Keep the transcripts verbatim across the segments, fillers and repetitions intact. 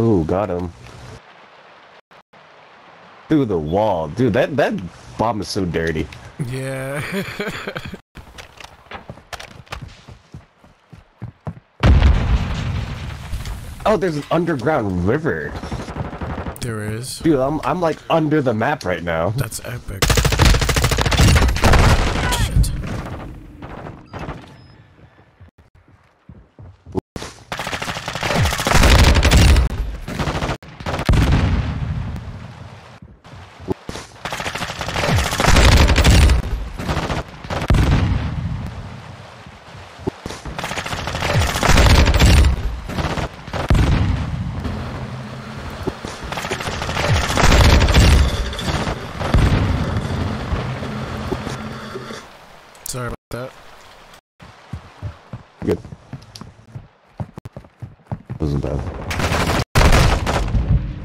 Ooh, got him. Through the wall. Dude, that, that bomb is so dirty. Yeah. Oh, there's an underground river. There is. Dude, I'm, I'm like under the map right now. That's epic.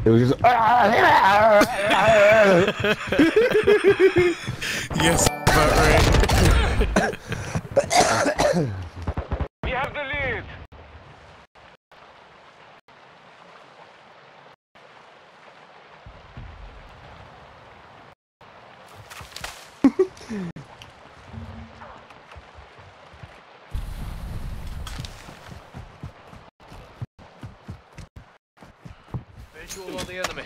It was just yes, about right. We have the lead. Visual on the enemy.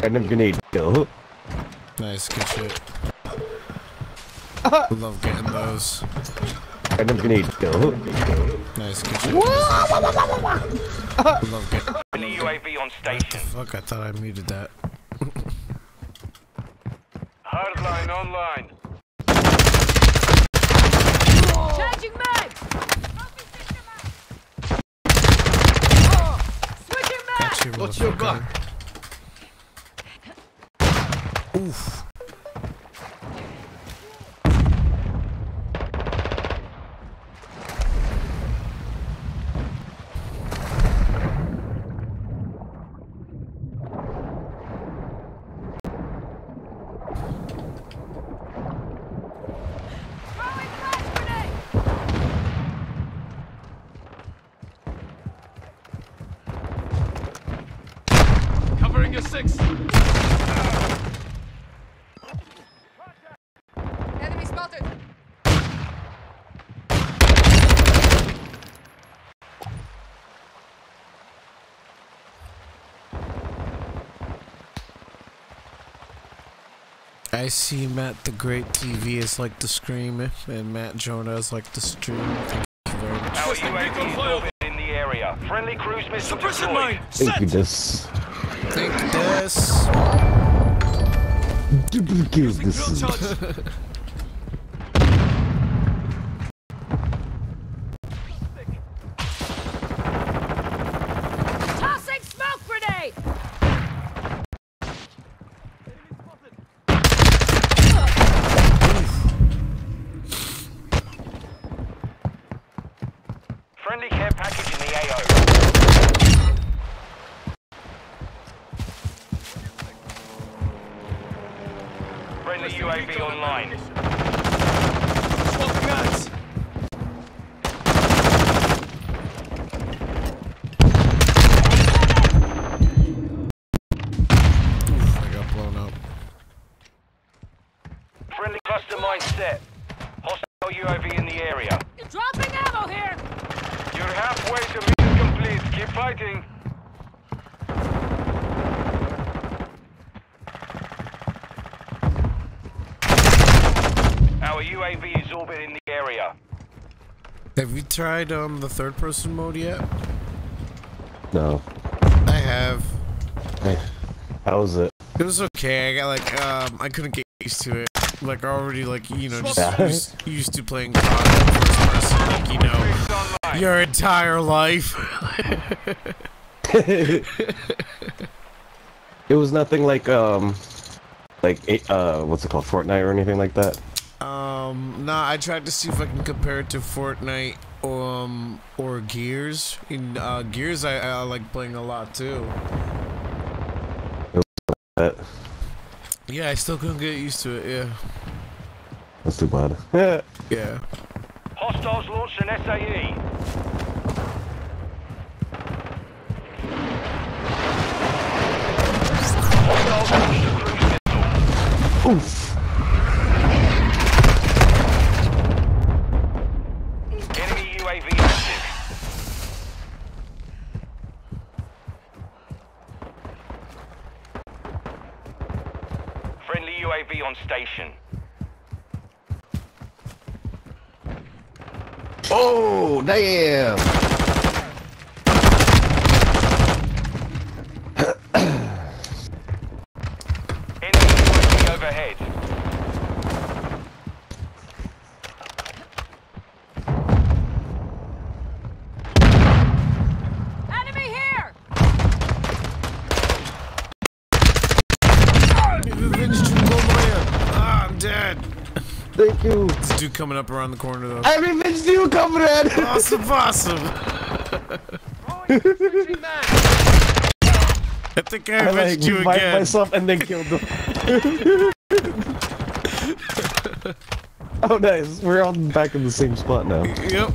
Random grenade kill. Nice, good shit. Love getting those. Random grenade kill. Nice, good shit. Love getting the U A V on station. Fuck, I thought I muted that. Hardline online. Charging mag. Switching mag. What's your back? Oof. six. Enemy spotted. I see Matt the Great T V is like the Scream, and Matt Jonah is like the Stream. Thank you very much. Our U A V is in the area. Friendly cruise missile deployed. Thank you, Des. Thank you, Des. Duplicate this. Friendly care package in the A O. Friendly U A V online. Swap guns. Oof, I got blown up. Friendly cluster mine set. Hostile U A V in the area. You're dropping ammo here. You're halfway to mission complete. Keep fighting. Our U A V is orbiting the area. Have you tried um the third person mode yet? No. I have. Hey, how was it? It was okay. I got like um I couldn't get used to it. Like already like you know just yeah. used, used to playing C O D first person, like you know. Your entire life. It was nothing like um, like uh, what's it called, Fortnite or anything like that. Um, nah, I tried to see if I can compare it to Fortnite, um, or Gears. In uh, Gears, I, I like playing a lot too. It was like that. Yeah, I still couldn't get used to it. Yeah. That's too bad. Yeah. Yeah. Hostiles launched an S A E. Hostiles launched a cruise missile. Oof. Enemy U A V active. Friendly U A V on station. Oh, damn! Enemy U A V overhead. Enemy here! Ah, I'm dead. Thank you. This dude coming up around the corner though. I revenge you, comrade! Awesome, awesome. I think I revenged you again. I like myself and then killed them. Oh nice, we're all back in the same spot now. Yep.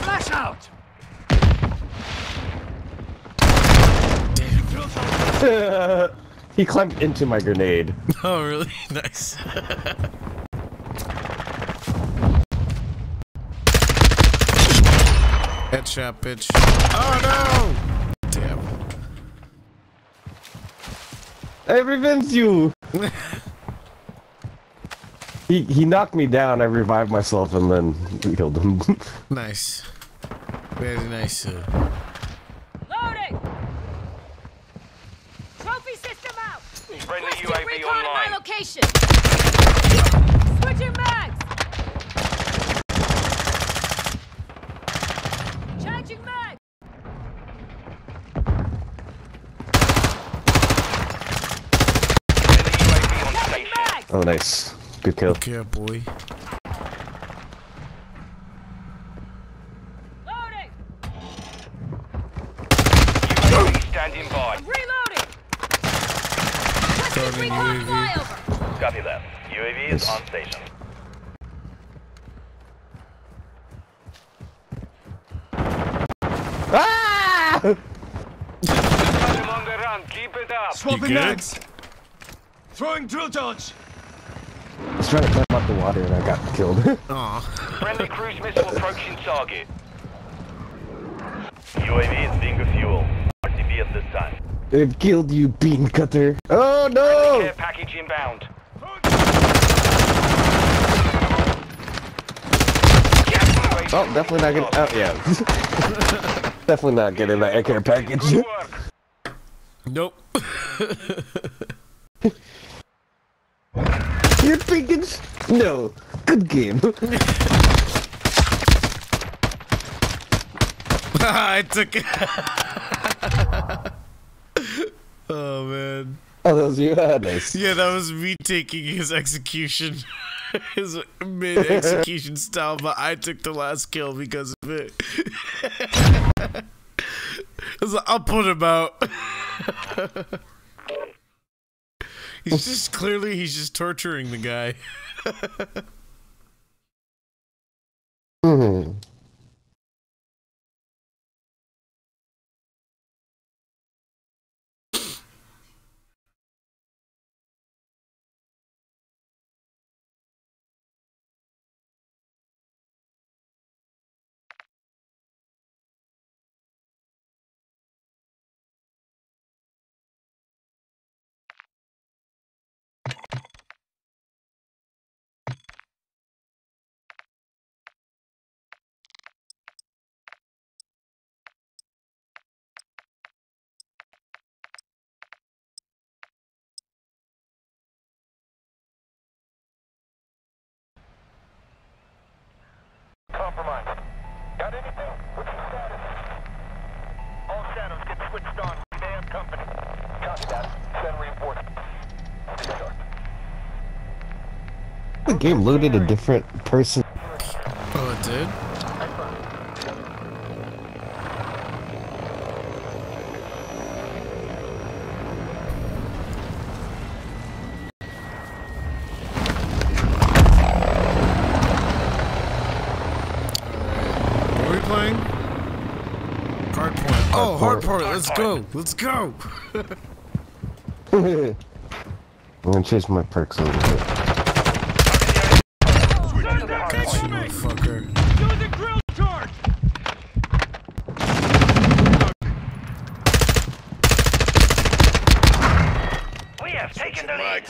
Flash out! Uh, he climbed into my grenade. Oh, really? Nice. Headshot, bitch. Oh, no! Damn. I revenge you! he, he knocked me down, I revived myself, and then killed him. Nice. Very nice. Uh... Friendly U A V recon online. At my location. Switching mags. Changing mags. Friendly U A V on station. Mags. Oh, nice. Good kill. Good kill, boy. Loading. U A V standing by. U A V. Copy that. U A V is on station. Got him on the run. Keep it up. Swapping mags. Throwing drill dodge. I was trying to climb up the water and I got killed. Friendly cruise missile approaching target. U A V is being a fuel. R T B at this time. They've killed you, bean cutter. Oh no! Friendly care package inbound. Oh, definitely not getting. Oh, yeah. Definitely not getting that air care package. Nope. You're thinking? No. Good game. I took it. Oh man. Oh, that was you. Ah, nice. Yeah, that was me taking his execution. His mid-execution style, but I took the last kill because of it. I was like, I'll put him out. He's just clearly, he's just torturing the guy. Mm-hmm. Compromised. Got anything? What's the status? All shadows get switched on to the damn company. Copy that. Send reinforcements. The game loaded a different person. Oh, it did? Oh, hardpoint, let's go, let's go! I'm gonna change my perks a little bit. Got you, motherfucker. Do the grill charge! We have taken the lead!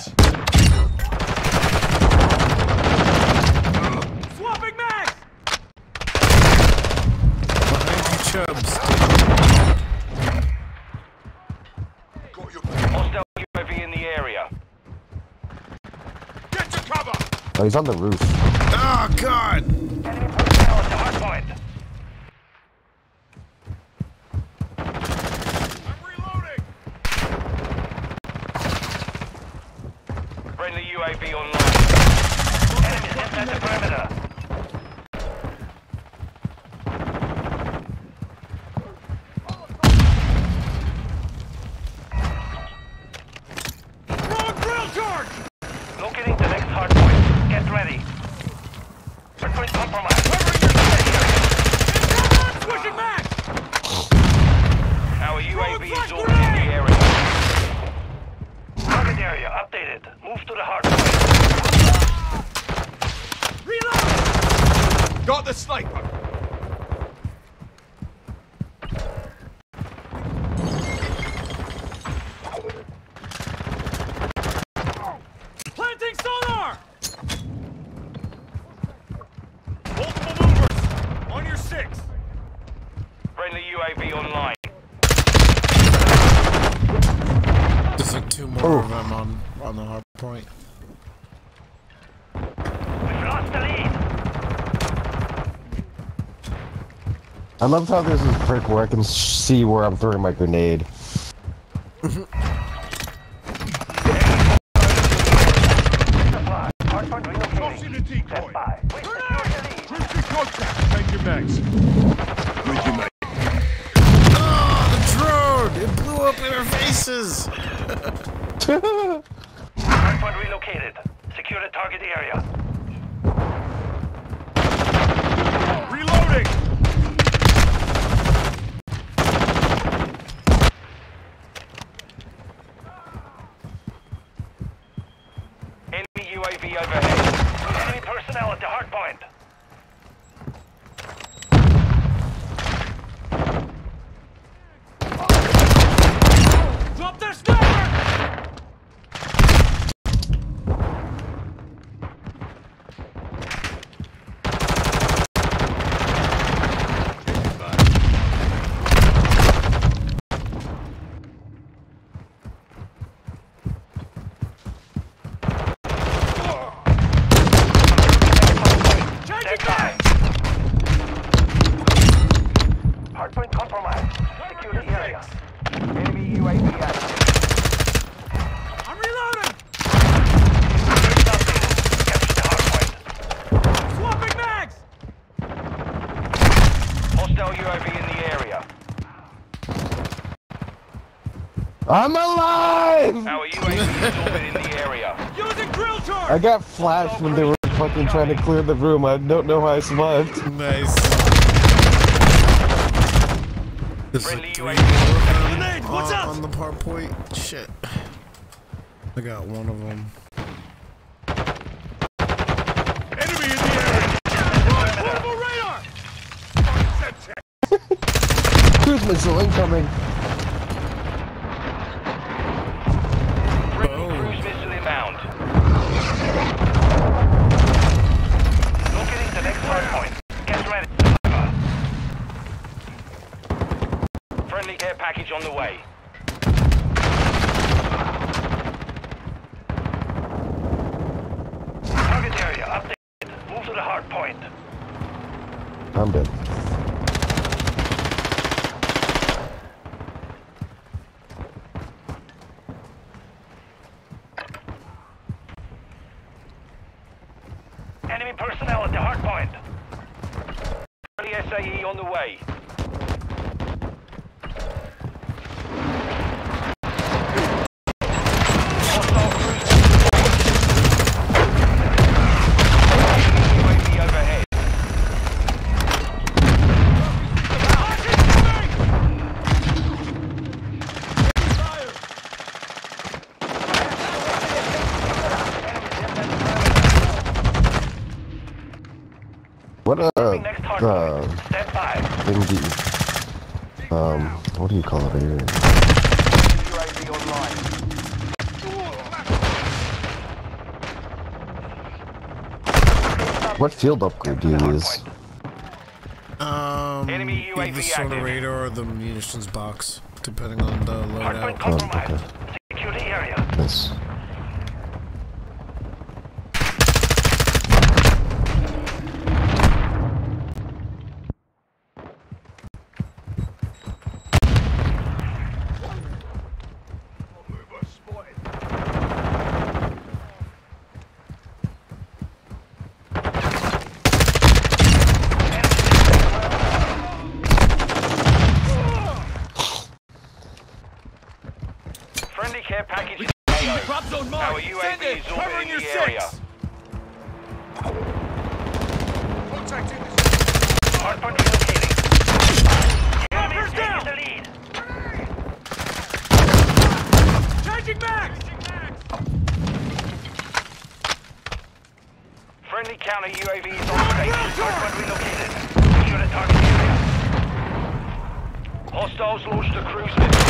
Swapping mags! Behind you, chubs. Oh, he's on the roof. Oh, God! Enemy personnel at the hard point. I'm reloading! Friendly U A V online. Enemies inside the perimeter. Wrong drill charge! Locating the next hard point. Get ready. We're going to compromise. Covering your side. It's pushing back. Our U A V is all in the area. Target area updated. Move to the hard point. Reload. Got the sniper. Planting sonar. Multiple movers! On your six! Friendly U A V online. There's like two more oh. of them on, on the hard point. We've lost the lead! I love how this is brick where I can see where I'm throwing my grenade. Max. Oh, the drone! It blew up in our faces! Hardpoint relocated. Secure the target area. Reloading! U A V overhead. Enemy personnel at the hard point. Drop their sniper! Hardpoint compromised. Secure the area. Enemy U A V active. I'm reloading! Capture the hardpoint. Swapping mags! Hostile U A V in the area. I'm alive! Our U A V is orbit in the area. Using drill charge! I got flashed when they were fucking trying to clear the room. I don't know how I survived. Nice. This is three more on, What's up? on the par point. Shit. I got one of them. Enemy in the area! Portable radar! Cruise missile incoming. Friendly cruise missile inbound. Locating the next hard point. Get ready. Friendly air package on the way. Target area updated. Move to the hard point. I'm dead. Enemy personnel at the hard point. Friendly S A E on the way. What uh, uh M D, um, what do you call it here? What field upgrade do you use? Um, either the sonar radar or the munitions box, depending on the loadout. Oh, okay. Secure the area. Nice. Friendly care package. Drop zone mark. Our U A V is orbiting the area. Contact in this. Hardpoint relocating. Enemy taking the lead. Charging back. Friendly counter U A V is on station. Hardpoint relocated. Secure the target area. Hostiles launched a cruise missile.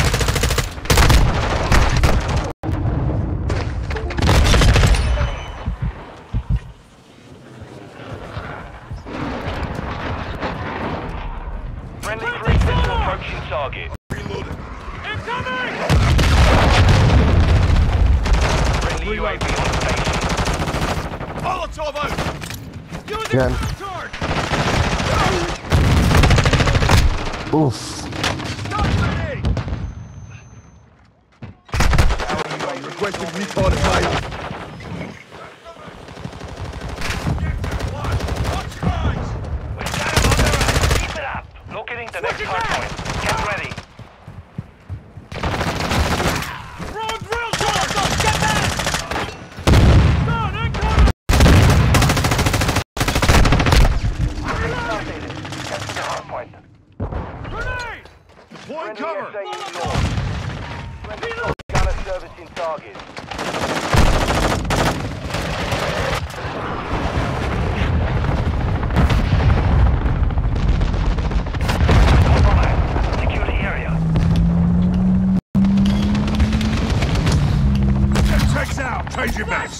Friendly cruise missile approaching target. Reloading. Incoming! Friendly U A V on station. Molotov out! Using drill charge! Oof. Stop me! Our U A V requesting recon advice. The next hardpoint. Get ready. Wrong drill charge! Get back! Down, incoming! Updated. Get to the hardpoint. Grenade! Deploying cover! Reload! Gunner servicing target. Engage your back!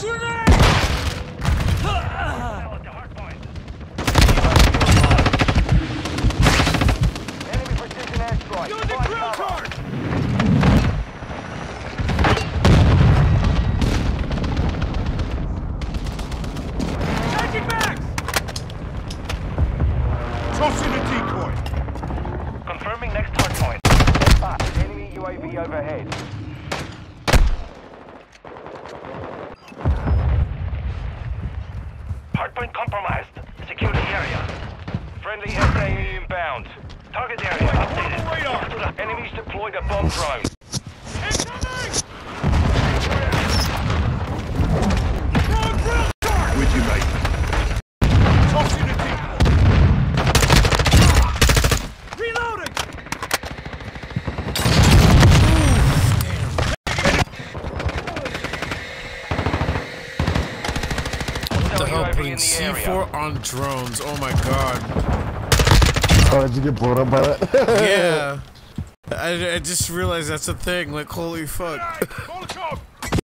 Enemy precision airstrike! Use the grill card! Taking backs! Toss in a decoy! Confirming next hard point. Five, enemy U A V overhead. Hardpoint compromised. Secure the area. Friendly S A E inbound. Target area updated. Radar. Enemies deployed a bomb drone. Incoming! With you, mate. Toss you to people. Reloading! Helping C four on drones. Oh my god. Oh, did you get blown up by that? Yeah. I, I just realized that's a thing. Like, holy fuck.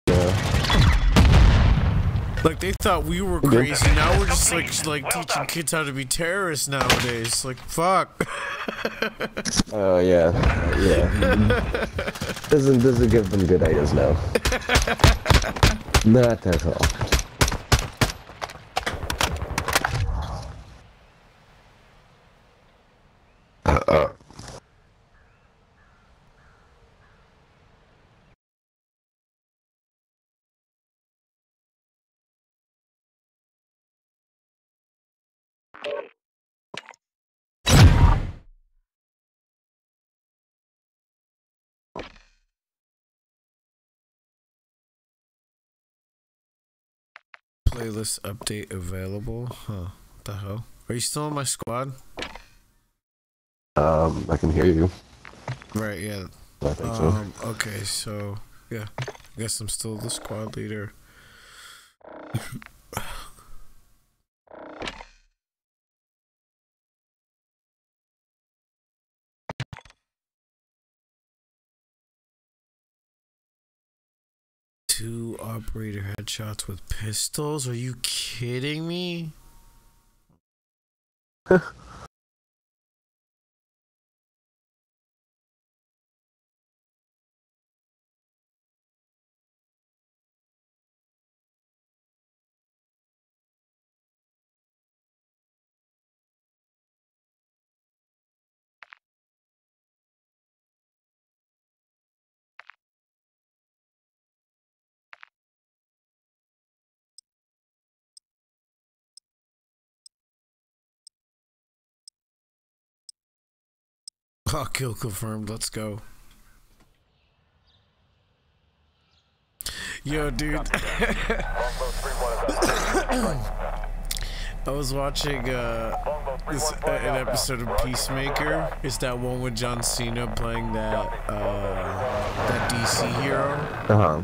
Yeah. Like, they thought we were crazy. Now we're just like, like well teaching done. kids how to be terrorists nowadays. Like, fuck. Oh, yeah. Yeah. Doesn't, doesn't give them good ideas now. Not at all. Playlist update available? Huh. What the hell? Are you still in my squad? Um, I can hear you. Right, yeah. I think um, so. Okay, so, yeah. I guess I'm still the squad leader. Two operator headshots with pistols? Are you kidding me? Oh, kill confirmed. Let's go. Yo, dude. I was watching uh, this, uh, an episode of Peacemaker. It's that one with John Cena playing that uh, that D C hero. Uh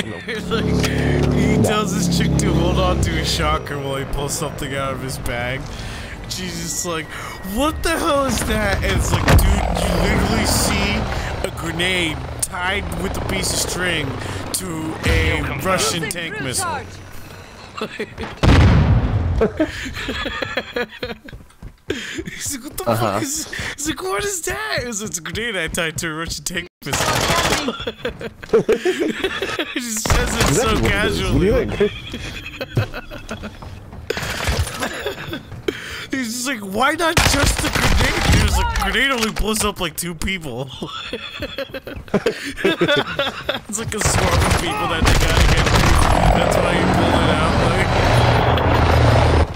huh. Like, he tells this chick to hold on to his shocker while he pulls something out of his bag. She's just like, what the hell is that? And it's like, dude, you literally see a grenade tied with a piece of string to a Russian tank missile. He's like, what the uh-huh. fuck is this? He's like, what is that? It was, it's a grenade I tied to a Russian tank missile. She says it so casually. He's just like, why not just the grenade? He was like, grenade only blows up like two people. It's like a swarm of people that they gotta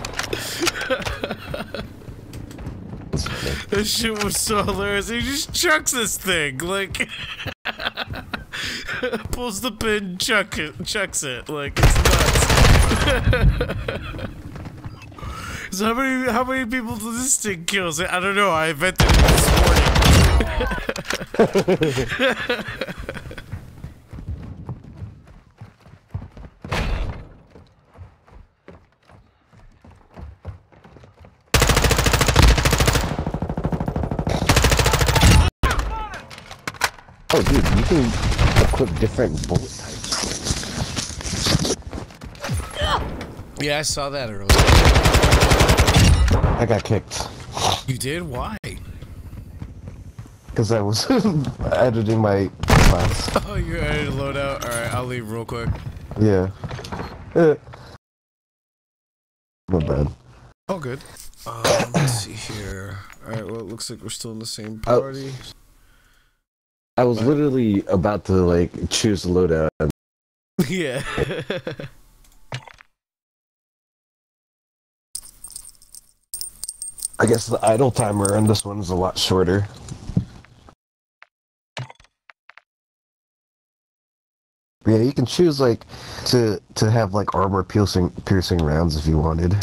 get through. That's why you pull it out. Like, this shit was so hilarious. He just chucks this thing, like, pulls the pin, chuck it, chucks it, like, it's nuts. So how many how many people does this thing kill? I don't know. I invented it this morning. Oh, dude, you can equip different bullet types. Yeah, I saw that earlier. I got kicked. You did? Why? Because I was editing my class. Oh, you're editing loadout? Alright, I'll leave real quick. Yeah. Uh, my bad. All good. Um, let's see here. Alright, well, it looks like we're still in the same party. I, I was but... literally about to, like, choose the loadout. And... yeah. I guess the idle timer on this one is a lot shorter. Yeah, you can choose like to to have like armor piercing piercing rounds if you wanted.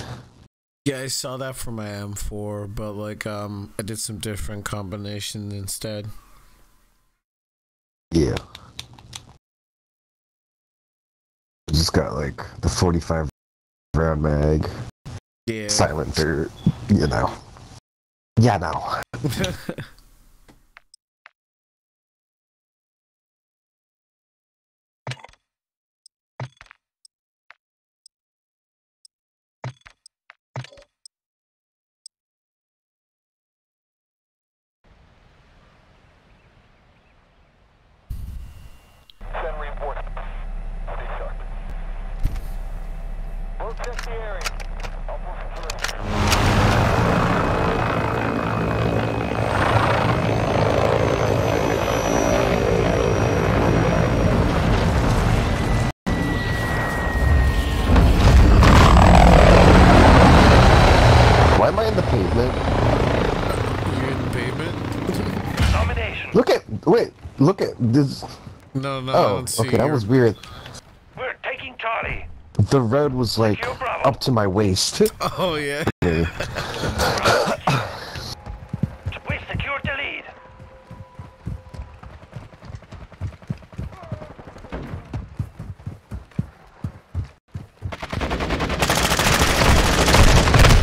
Yeah, I saw that for my M four, but like um, I did some different combinations instead. Yeah, I just got like the forty-five round mag. Yeah, silencer. You know. Yeah, no. Look at this. No, no, oh, I don't see. Okay, that was weird. We're taking Charlie. The road was like up to my waist. Oh, yeah. Okay. We secured the lead.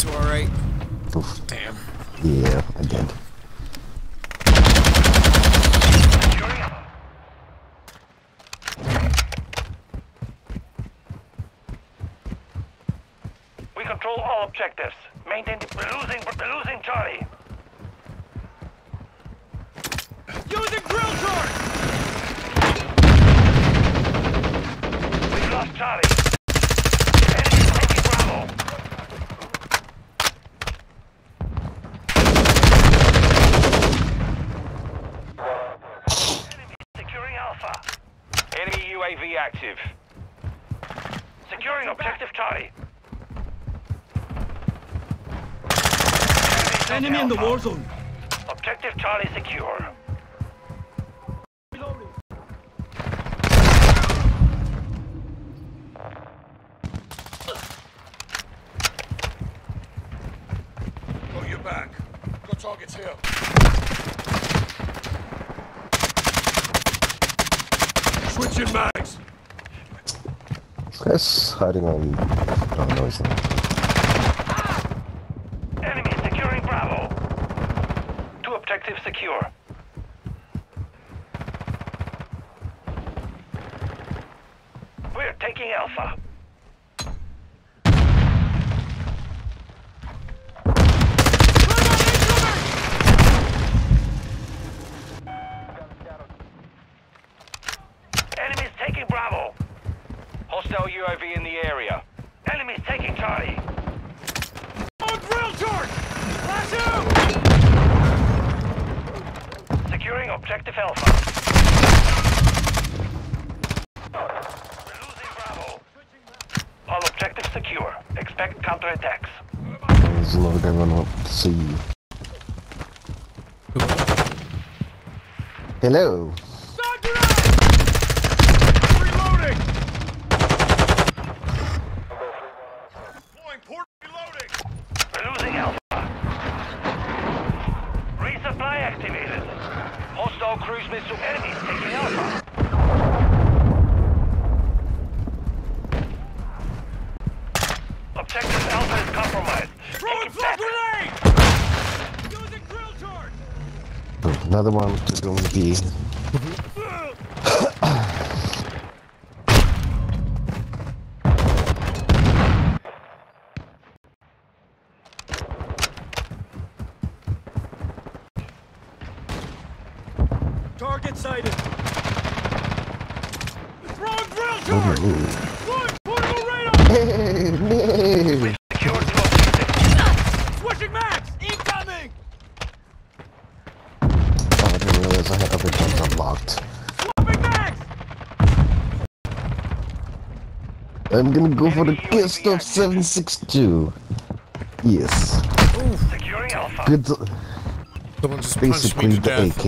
To our right. Oof. Damn. Yeah, I did. Objectives. Maintain the we're losing we're losing Charlie. Using drill torque. We've lost Charlie. Enemy taking Bravo. Enemy securing Alpha. Enemy U A V active. Securing objective Charlie. Enemy Alpha. In the war zone. Objective Charlie secure. Reloading. Got your back. Got targets here. Switching mags. That's hiding on on noise. Secure. We're taking Alpha. Enemies taking Bravo. Hostile U A V in the area. Enemies taking Charlie. On drill torque. Flash out. Securing objective Alpha. We're losing Bravo. All objectives secure. Expect counterattacks. There's a lot of going on to see you. Hello. Another one is going to be. Target sighted. Wrong drill charge! Deploying portable radar! Hey, man! We've secured the objective. Switching max! Incoming! Oh, I didn't realize I had other guns unlocked. Swapping max! I'm gonna go for the kill stuff seven six two. Yes. Ooh. Securing alpha. Good. Someone just basically me to the A K.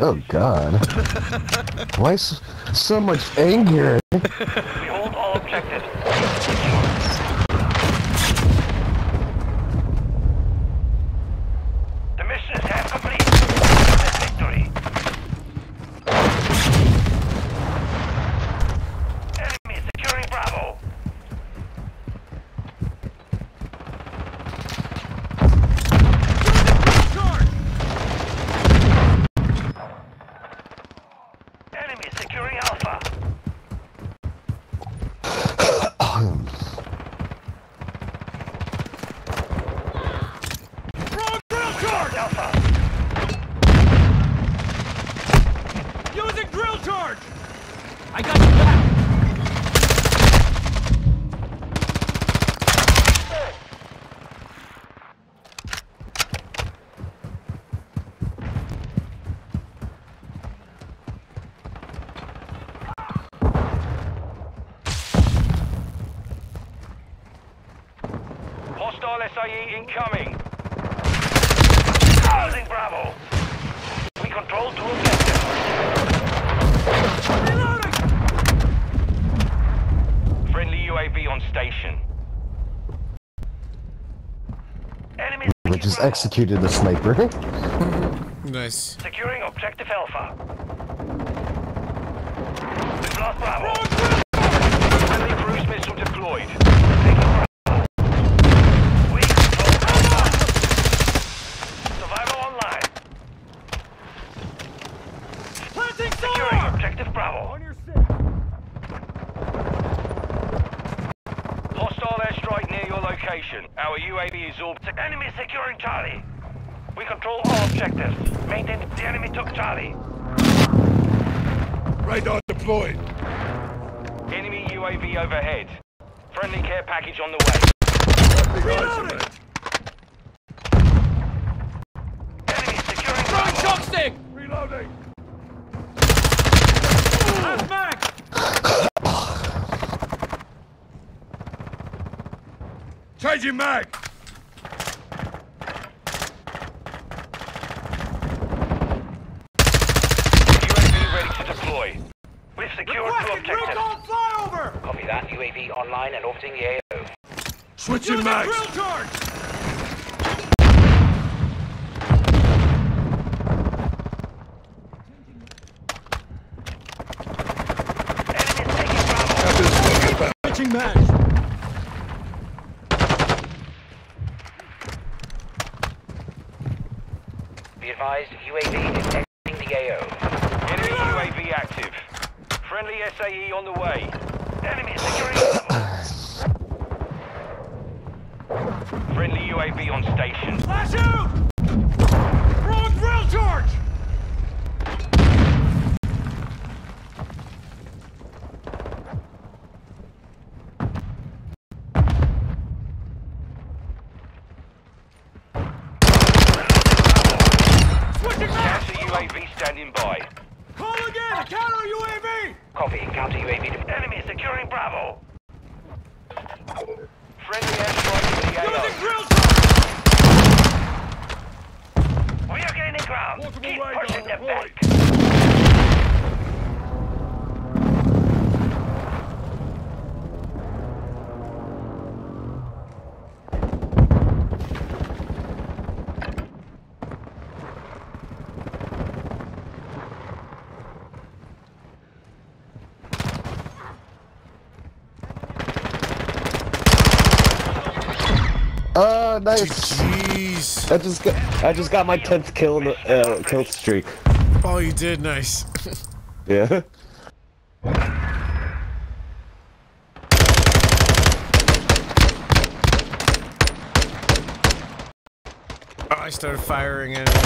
Oh god. Why so, so much anger? We hold all objectives. The mission is half complete. Victory. Enemy securing Bravo. I got you back! Hostile S I E incoming! Holding Bravo! We control two objectives! Reloading! U A V on station. Enemies we just executed the sniper. Nice. Securing objective Alpha. We've lost Bravo. Friendly cruise missile deployed. We control Alpha. Survival online. Planting solar. Securing objective Bravo. On your six. Our U A V is orbiting. Enemy securing Charlie. We control all objectives. Maintain the enemy took Charlie. Radar deployed. Enemy U A V overhead. Friendly care package on the way. Reloading. Enemy securing Bravo. Chopstick. Reloading. That's Mac. Changing mag! U A V ready to deploy. We've secured two objectives. Flyover. Copy that. U A V online and orbiting the A O. Switching mag! Drill charge! Enemies taking Bravo! Switching mag! Advised U A V is exiting the A O. Enemy U A V active. Friendly S A E on the way. Enemy securing level. Friendly U A V on station. Flash out! Wrong drill charge! U A V standing by. Call again! Counter U A V! Copy. Counter U A V. Enemy securing Bravo. Friendly airstrike in the A O. Using drill time! We are gaining ground. Multiple Keep pushing them deployed. Back. Oh, nice! Jeez. I just got, I just got my tenth kill in the uh, kill streak. Oh, you did, nice. Yeah. I started firing at it.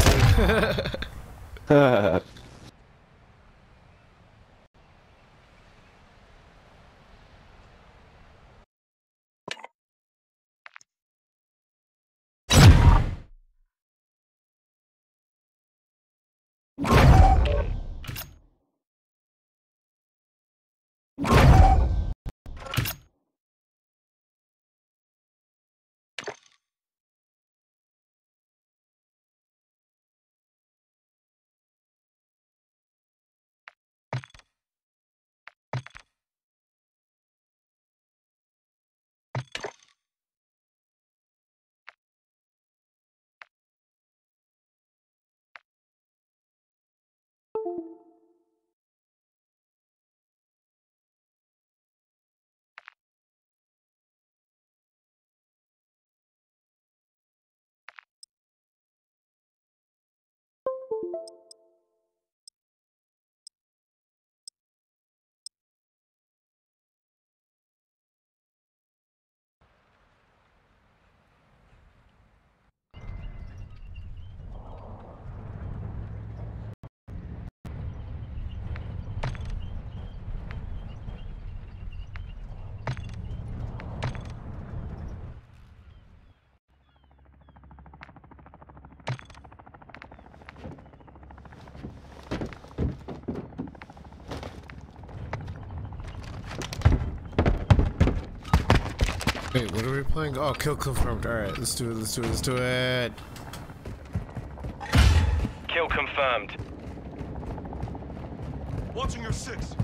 Wait, what are we playing? Oh, kill confirmed. Alright, let's do it, let's do it, let's do it. Kill confirmed. Watching your six.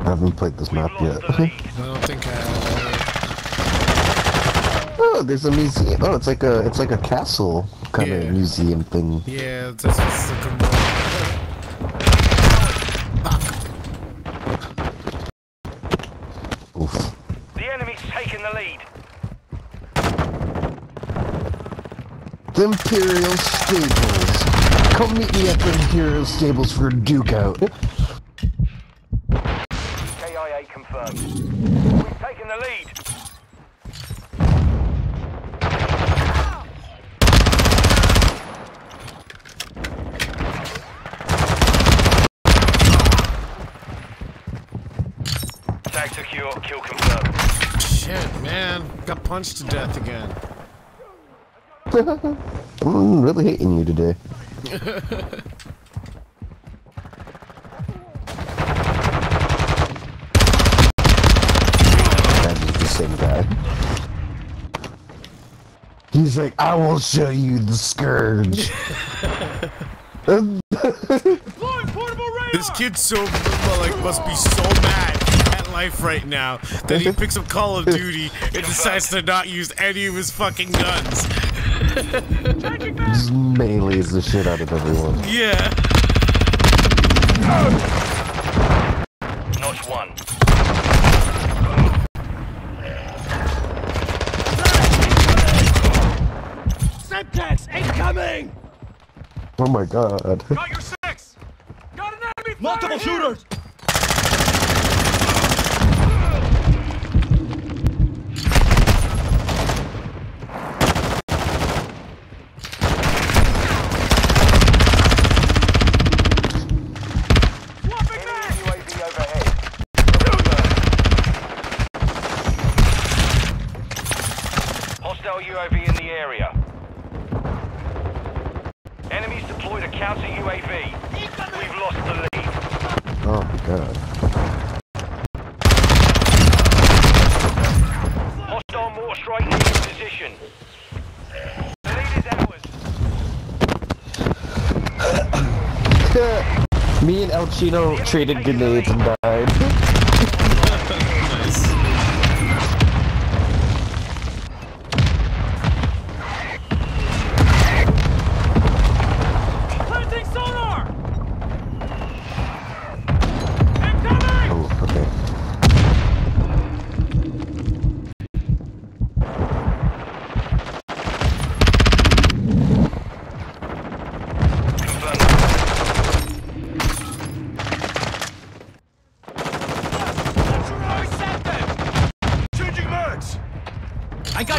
I haven't played this map yet. I don't think I have. Oh, there's a museum. Oh, it's like a it's like a castle kind yeah. of museum thing. Yeah, that's what's the good one. The enemy's taking the lead. The Imperial Stables. Come meet me at the Imperial Stables for a duke out. Punched to death again. I'm really hating you today. That is the same guy. He's like, I will show you the scourge. This kid's so like must be so mad life right now that he picks up Call of Duty and decides to not use any of his fucking guns. Just melees the shit out of everyone. Yeah. Notch one. Semtex incoming! Oh my god. Got your six! Got an enemy! Multiple shooters! U A V in the area. Enemies deployed a counter U A V. We've lost the lead. Oh my god. Hostile mortar strike in position. The lead is ours. Me and El Chino traded grenades and died.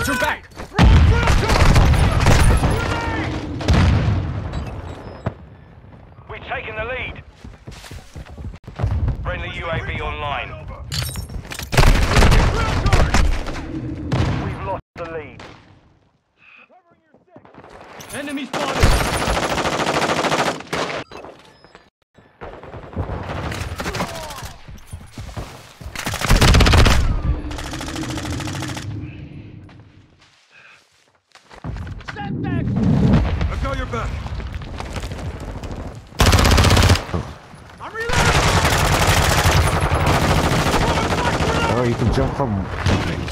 Soldier back! We're taking the lead. Friendly U A V online. We've lost the lead. Enemy spotted! Stand back! I've got your back! I'm reloading! Oh, you can jump from things.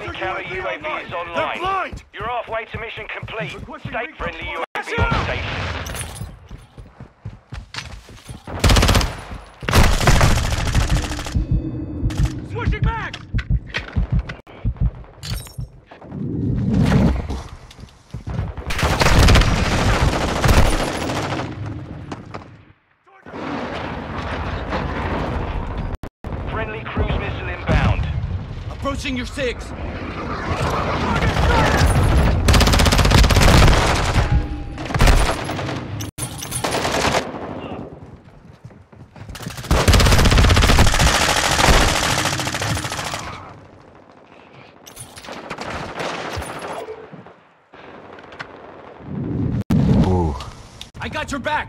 U A V is online. You're halfway to mission complete. Stay friendly U A V on station. Switching back! Friendly cruise missile inbound. Approaching your six. I got your back!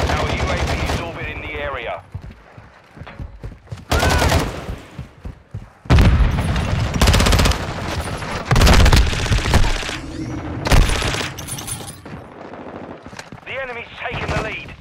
Our U A V is orbiting the area. The enemy's taking the lead.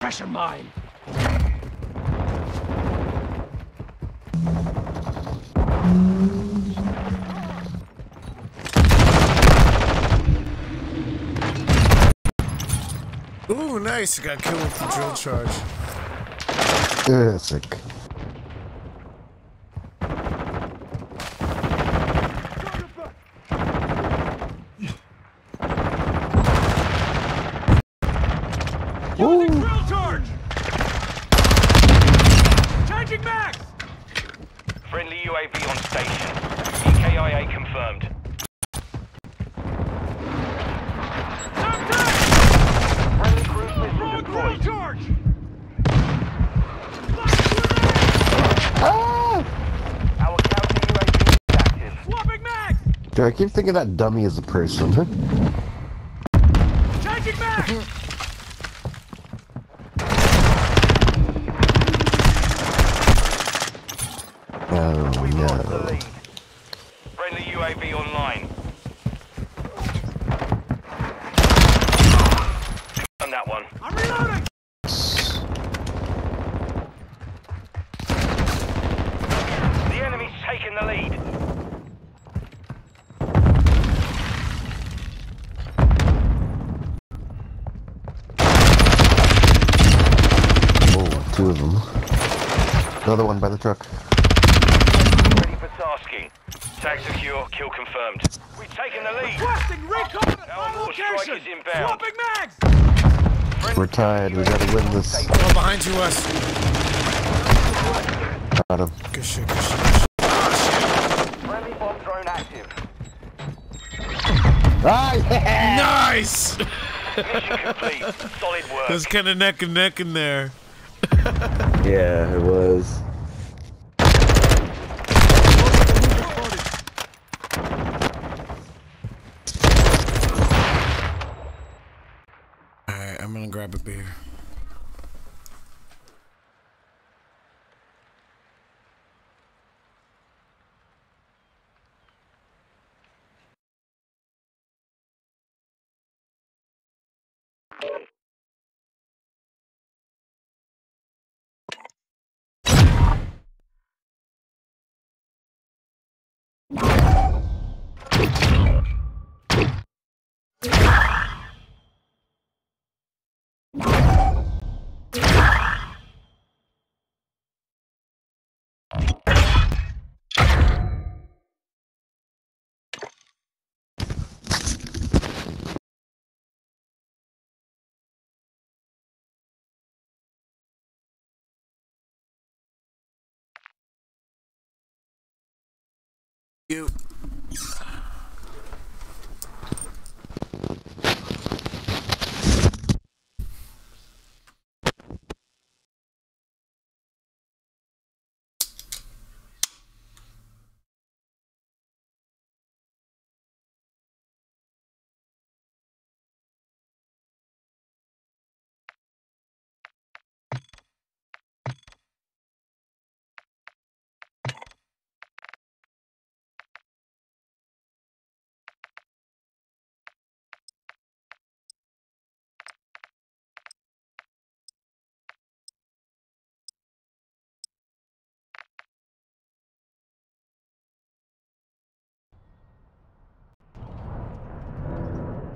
Pressure mine. Ooh, nice. Got killed with the drill charge. Yeah, that's sick. Using drill charge! Changing back! Friendly U A V on station. E K I A confirmed. Contact! Friendly cruise missile deployed. Drill charge! Ah! Our counter U A V is active. Swapping max! Dude, I keep thinking that dummy is a person. Changing back! Oh, no. Friendly U A V online. On that one. I'm reloading! The enemy's taking the lead. Oh, two of them. Another one by the truck. Tasking. Tag secure, kill confirmed. We've taken the lead. Requesting recon at my location. Swapping mags. We're tied, we gotta win this. Go behind you, us. Got him. Good shit, good shit. Friendly bomb drone active. Ah, yeah. Nice! Mission complete. Solid work. It was kind of neck and neck in there. Yeah, it was. I'm gonna grab a beer. you.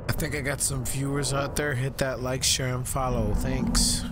I think I got some viewers out there. Hit that like, share, and follow. Thanks.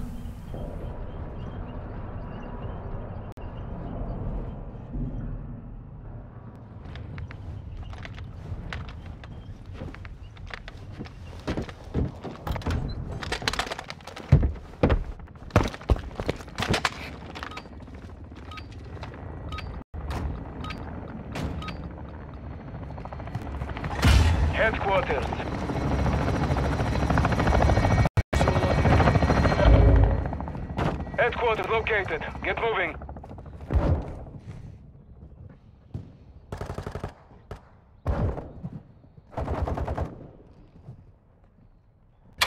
Get moving.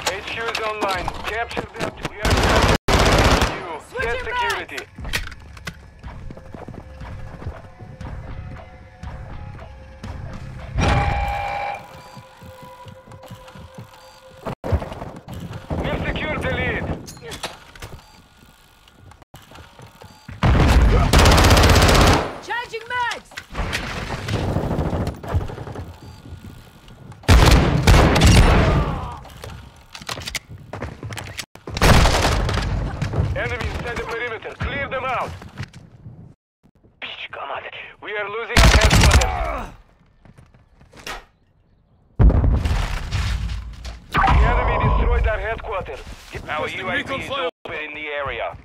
H Q is online. Capture them. We are H Q. Get security. We've secured the lead. Our U A V is open in the area.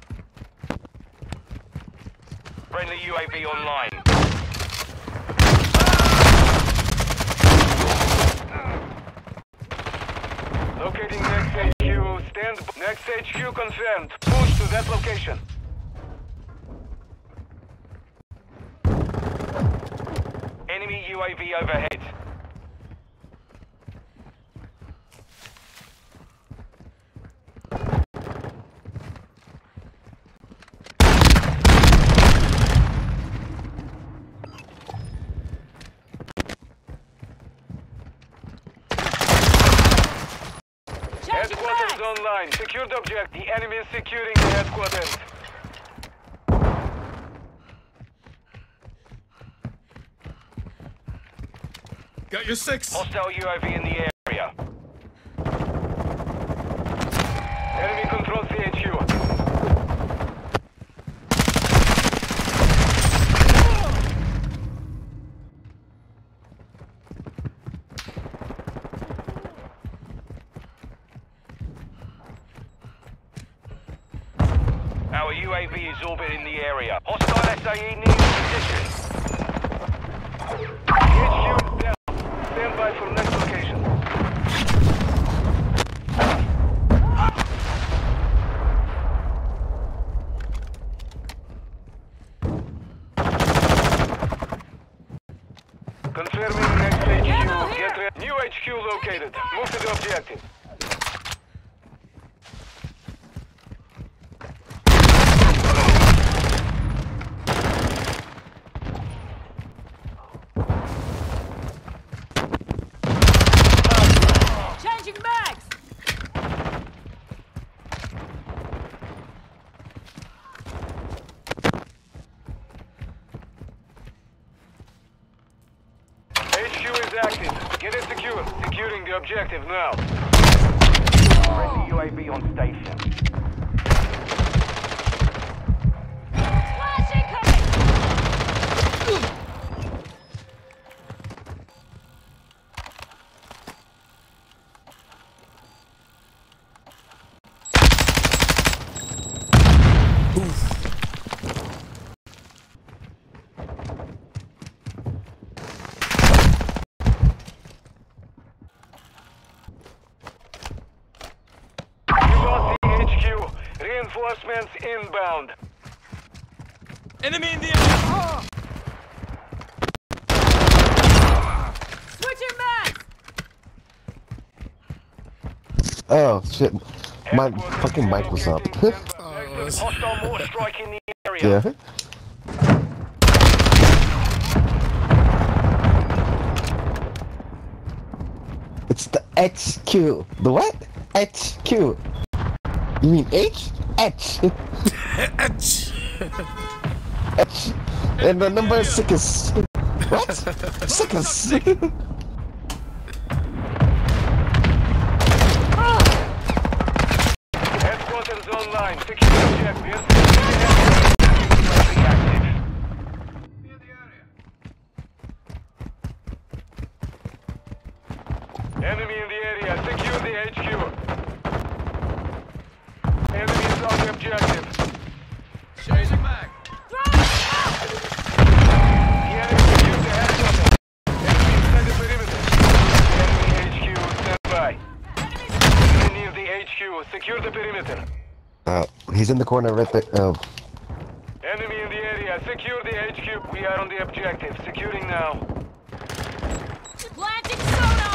Friendly U A V online. Locating next H Q. Stand by. Next H Q confirmed. Push to that location. Enemy U A V overhead. Online. Secured object. The enemy is securing the headquarters. Got your six. Hostile U A V in the area. Enemy controls the U A V is orbiting the area. Hostile S A E needs position. The H Q is down. Stand by for next location. Confirming next H Q. Get ready. New H Q located. Move to the objective. Objective now. Friendly U A V on station. Flash incoming! Oof. Reinforcements inbound. Enemy in the air. Oh. Switching back. Oh shit! My fucking mic was up. Hostile mortar strike in the area. Yeah. It's the H Q. The what? H Q. You mean H? H. H. H. And the number is six. What? Six. Headquarters online. Secure the objective. Enemy in the area, secure the H Q. Enemy is on the objective. Chasing back. The enemy secured the headquarters. Enemy inside the perimeter. Enemy H Q, stand by. Enemy near the H Q, secure the perimeter. Uh, he's in the corner right there. Oh. Enemy in the area, secure the H Q. We are on the objective, securing now. Blasting sonar!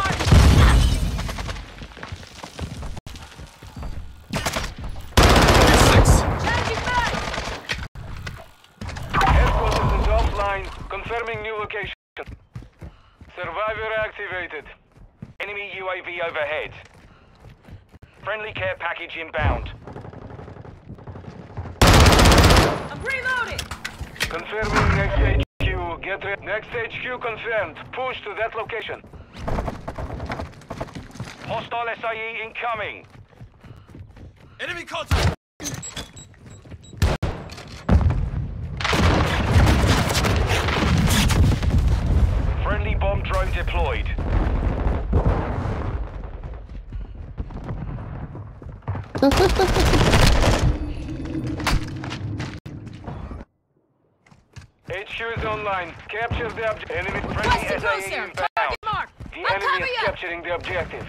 Confirming new location. Survivor activated. Enemy U A V overhead. Friendly care package inbound. I'm reloading. Confirming next H Q. Get ready. Next H Q confirmed. Push to that location. Hostile S I E incoming. Enemy contact. Friendly bomb drone deployed. H Q is online. Capture the objective. Enemy friendly S I E inbound. Mark. The I'll enemy is you. Capturing the objective.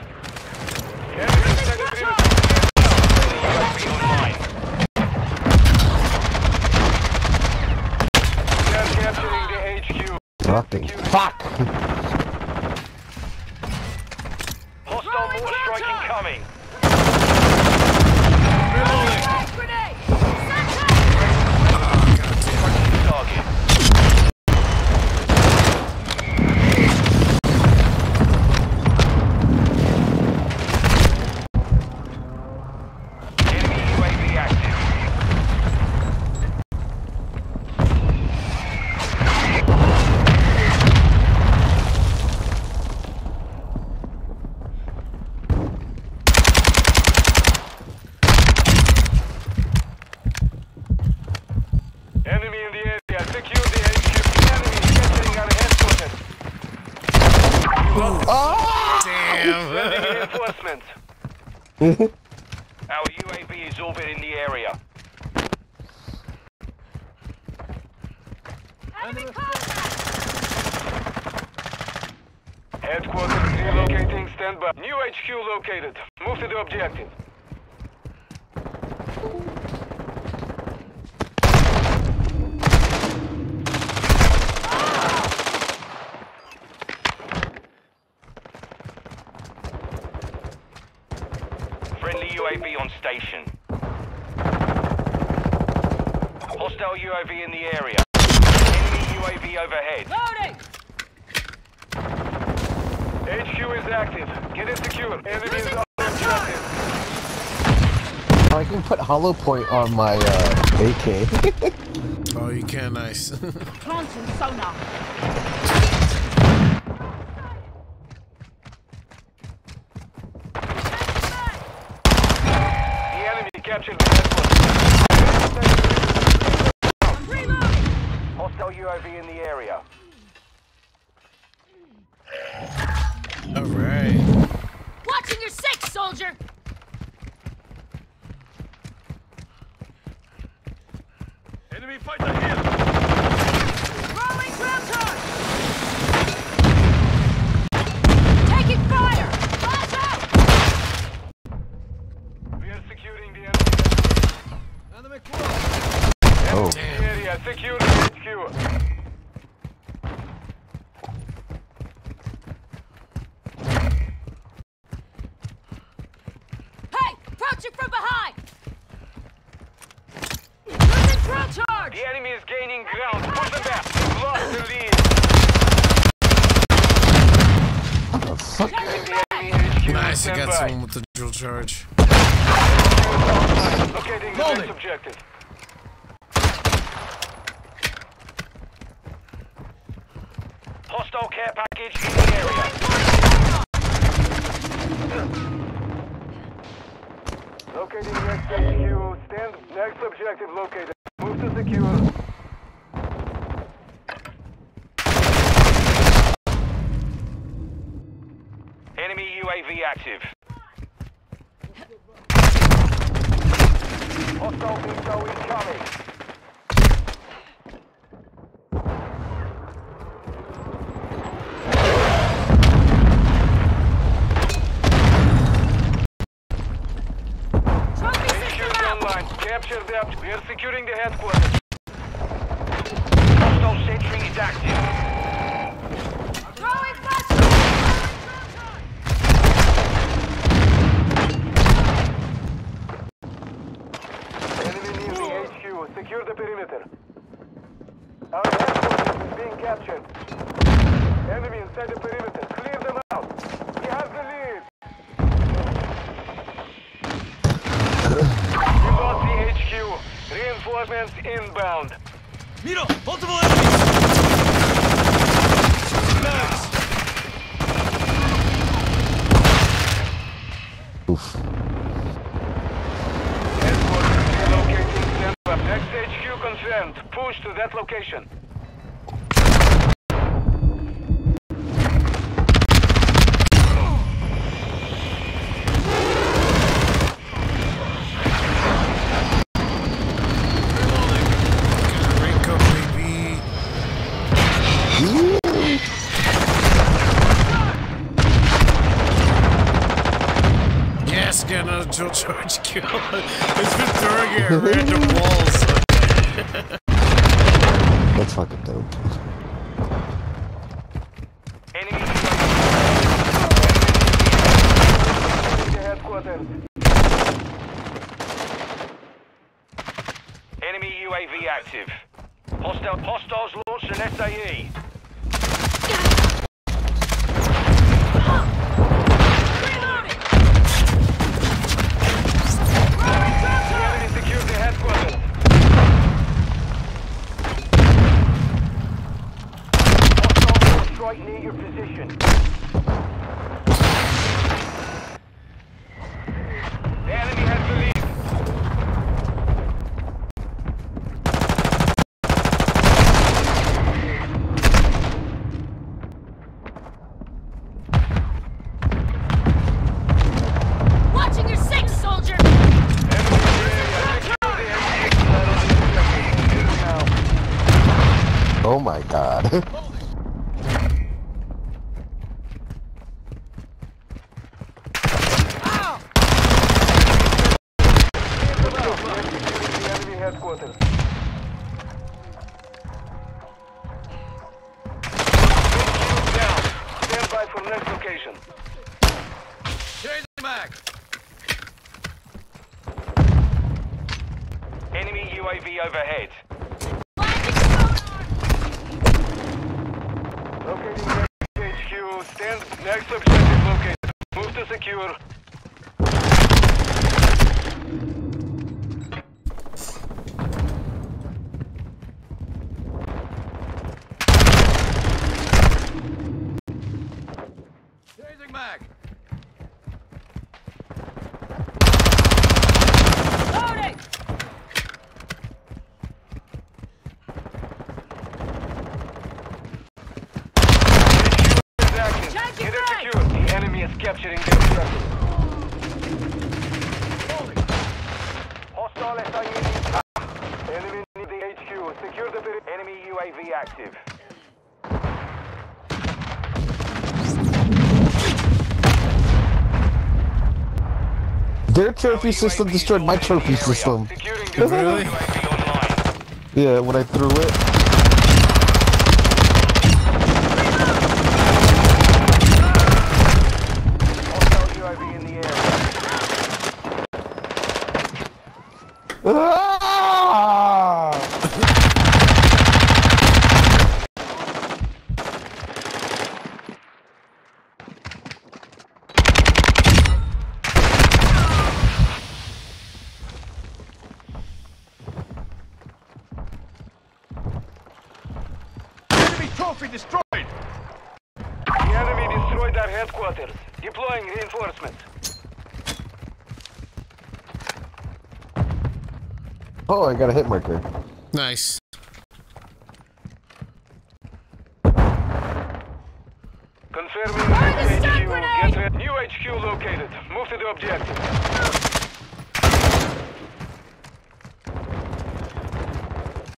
Enemy is Nothing. Fuck! Hostile mortar strike incoming! Reloading! Target. Enemy U A V active. Oh! Damn! Sending reinforcements. Our U A V is orbiting the area. Enemy contact! Headquarters relocating, standby. New H Q located. Move to the objective. Friendly U A V on station. Hostile U A V in the area. Enemy U A V overhead. Loading! H Q is active. Get it secure. Enemy is on objective. I can put hollow point on my uh, A K. Oh, you can, nice. Planting sonar. Captured the headquarters. Hostile U A V in the area. Alright. Watching your six, soldier! Enemy fighter here! Rolling ground charge! Taking fire! Flash out! We are securing the enemy. Secure H Q. Hey! Approaching from behind! Losing ground charge! The enemy is gaining ground. Push them back. We've lost the lead. What the fuck? Nice, I got someone with the drill charge. Locating the next objective. Hostile care package in the area. Locating next H Q. Stand next objective located. Move to secure. Enemy U A V active. Hostile missile incoming. Capture them. We are securing the headquarters. Hostile sentry is active. Throwing flash! Enemy near the H Q. Secure the perimeter. Our headquarters is being captured. Enemy inside the perimeter. Clear them out. He has the lead. Reinforcements inbound. Miro, multiple enemies. Nice. Oof. Headquarters relocating. Next H Q confirmed. Push to that location. Drill charge kill. It's been throwing it at random walls. That's fucking dope. Enemy headquarters. Enemy U A V active. Hostile hostiles launched an S A E. Right near your position. The enemy has the lead. Watching your six, soldier. Oh my god. U A V overhead. Locating H Q. Stand next objective located. Move to secure. Changing mag. Capturing the objective. Hostile S I E. Enemy near the H Q. Secure the perimeter. Enemy U A V active. Their trophy system destroyed my trophy system. Securing the U A V online. Yeah, when I threw it. Ah! Enemy trophy destroyed. The enemy destroyed our headquarters. Deploying reinforcements. Oh, I got a hit marker. Nice. Confirming H Q. Get new H Q located. Move to the objective.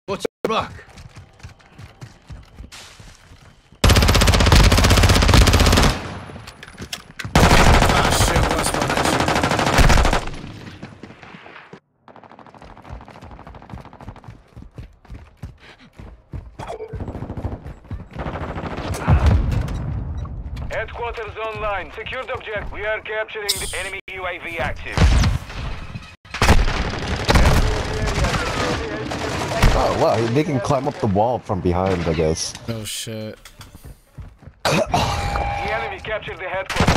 What's the rock? Headquarters online. Secured object. We are capturing the enemy U A V active. Oh wow, they can climb up the wall from behind, I guess. Oh shit. The enemy captured the headquarters.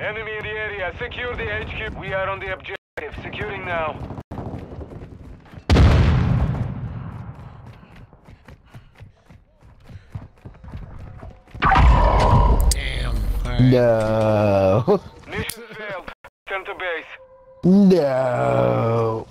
Enemy in the area, secure the H Q. We are on the objective, securing now. Damn. Right. No. Mission failed. Turn to base. No.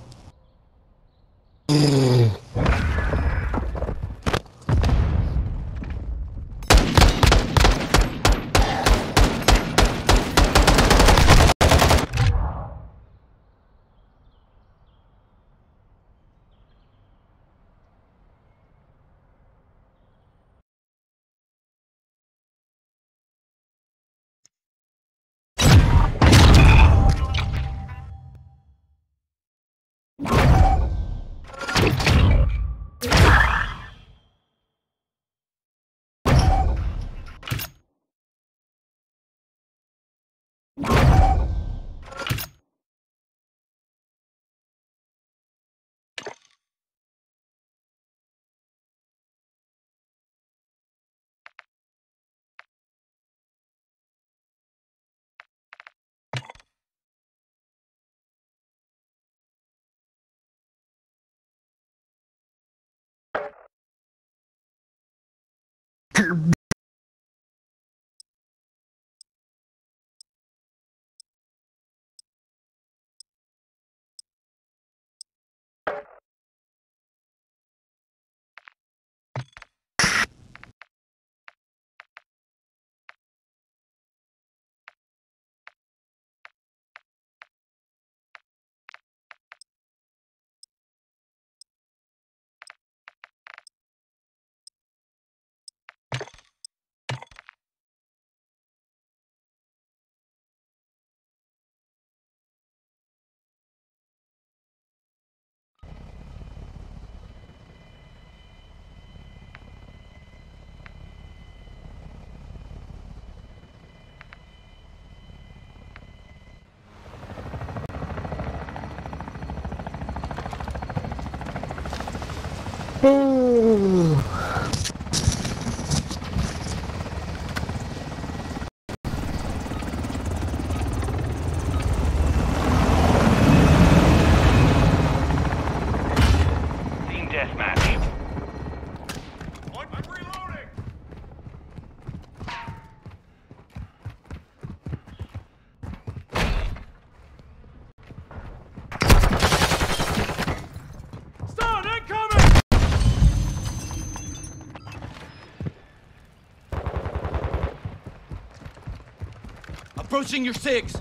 Approaching your six.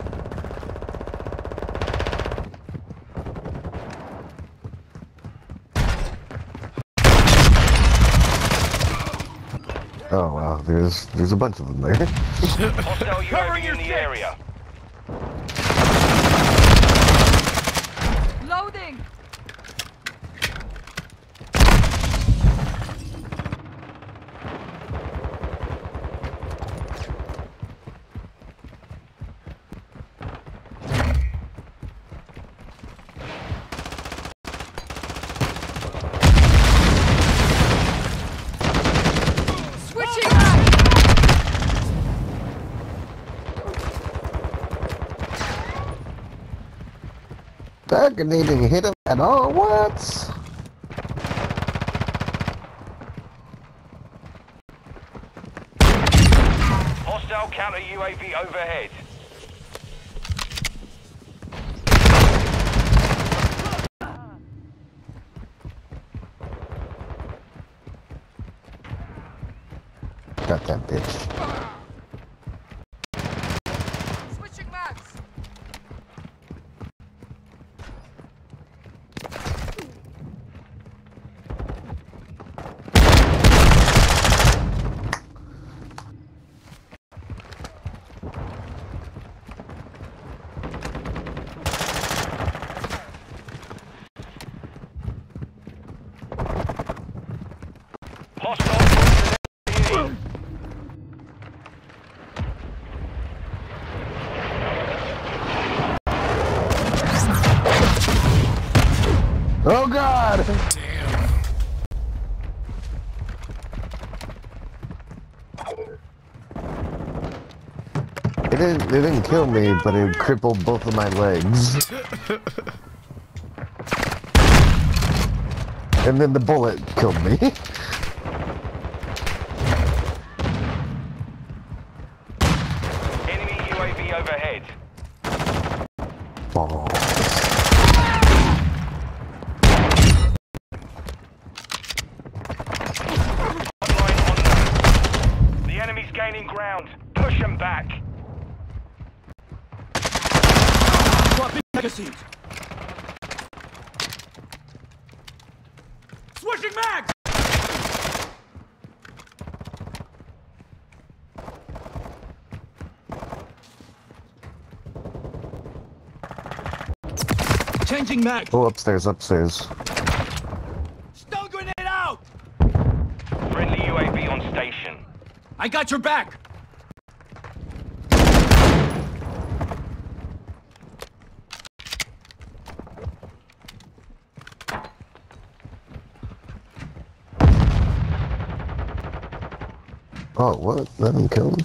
Oh wow, there's there's a bunch of them there. Hostile U A V in the area. Loading. That grenade didn't hit him at all, what? Hostile counter U A V overhead. Got that bitch. Oh God! Damn. It didn't, it didn't kill me, but it crippled both of my legs. And then the bullet killed me. Enemy U A V overhead. Oh. Gaining ground. Push them back. Dropping magazines. Switching mags. Changing mag. Oh, upstairs, upstairs. Stone grenade out. Friendly U A V on station. I got your back! Oh, what? That didn't kill him?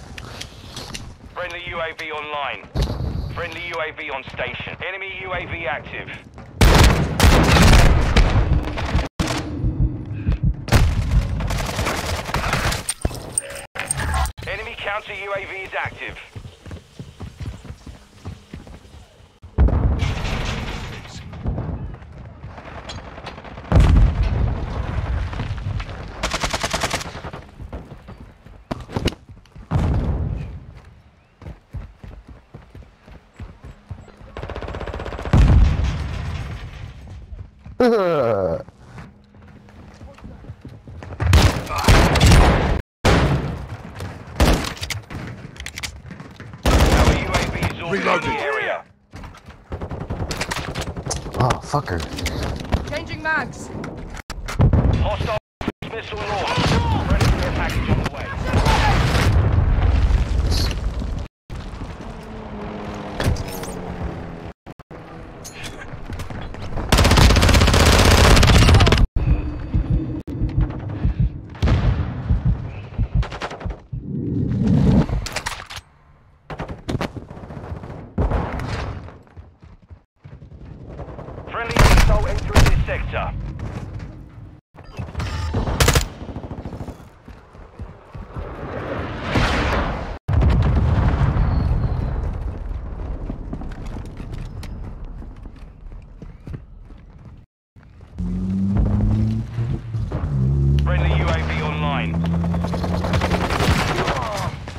Friendly U A V online. Friendly U A V on station. Enemy U A V active. Counter U A V is active. Reloading. Area. Oh, fucker. Changing mags. Hostile missile launch. Ready for a package on the sector. Friendly U A V online.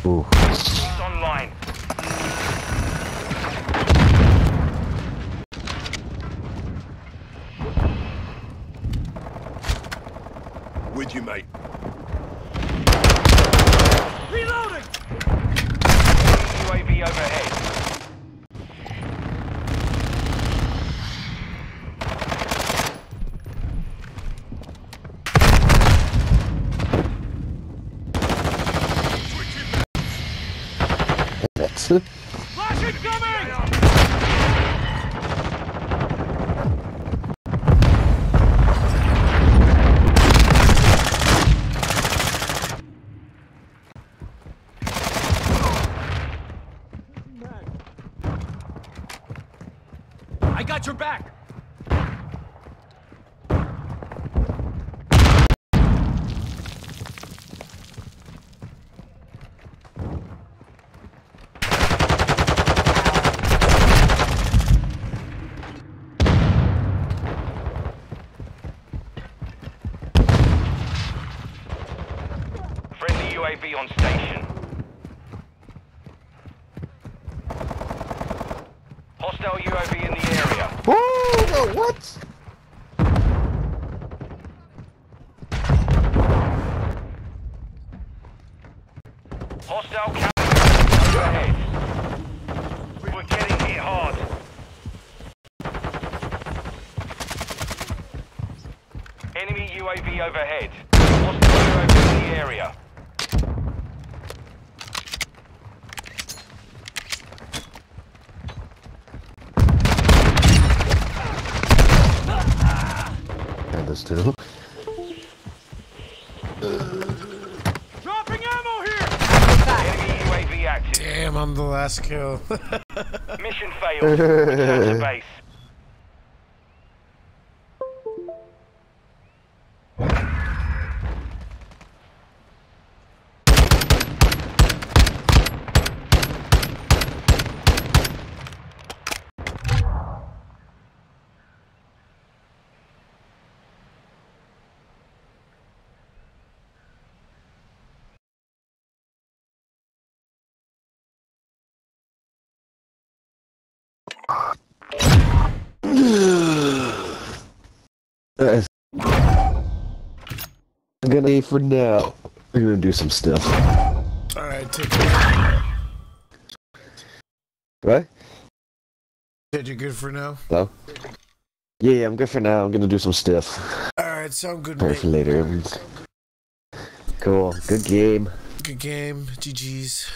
Ooh. It's online. you, mate. Reloading! U A V overhead. Flash incoming! I got your back! U A V on station. Hostile U A V in the area. Whoa, no, what? Hostile counter overhead. We were getting hit hard. Enemy U A V overhead. Hostile U A V in the area. Still. Dropping ammo here! Enemy U A V active. Damn, I'm the last kill. Mission failed. Return to base. I'm gonna leave for now. We're gonna do some stuff. Alright, take care. What? Said you're good for now? Hello? Yeah, I'm good for now. I'm gonna do some stuff. Alright, sound good, mate. For later. Cool. Good game. Good game. G G's.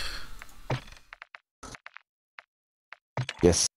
Yes.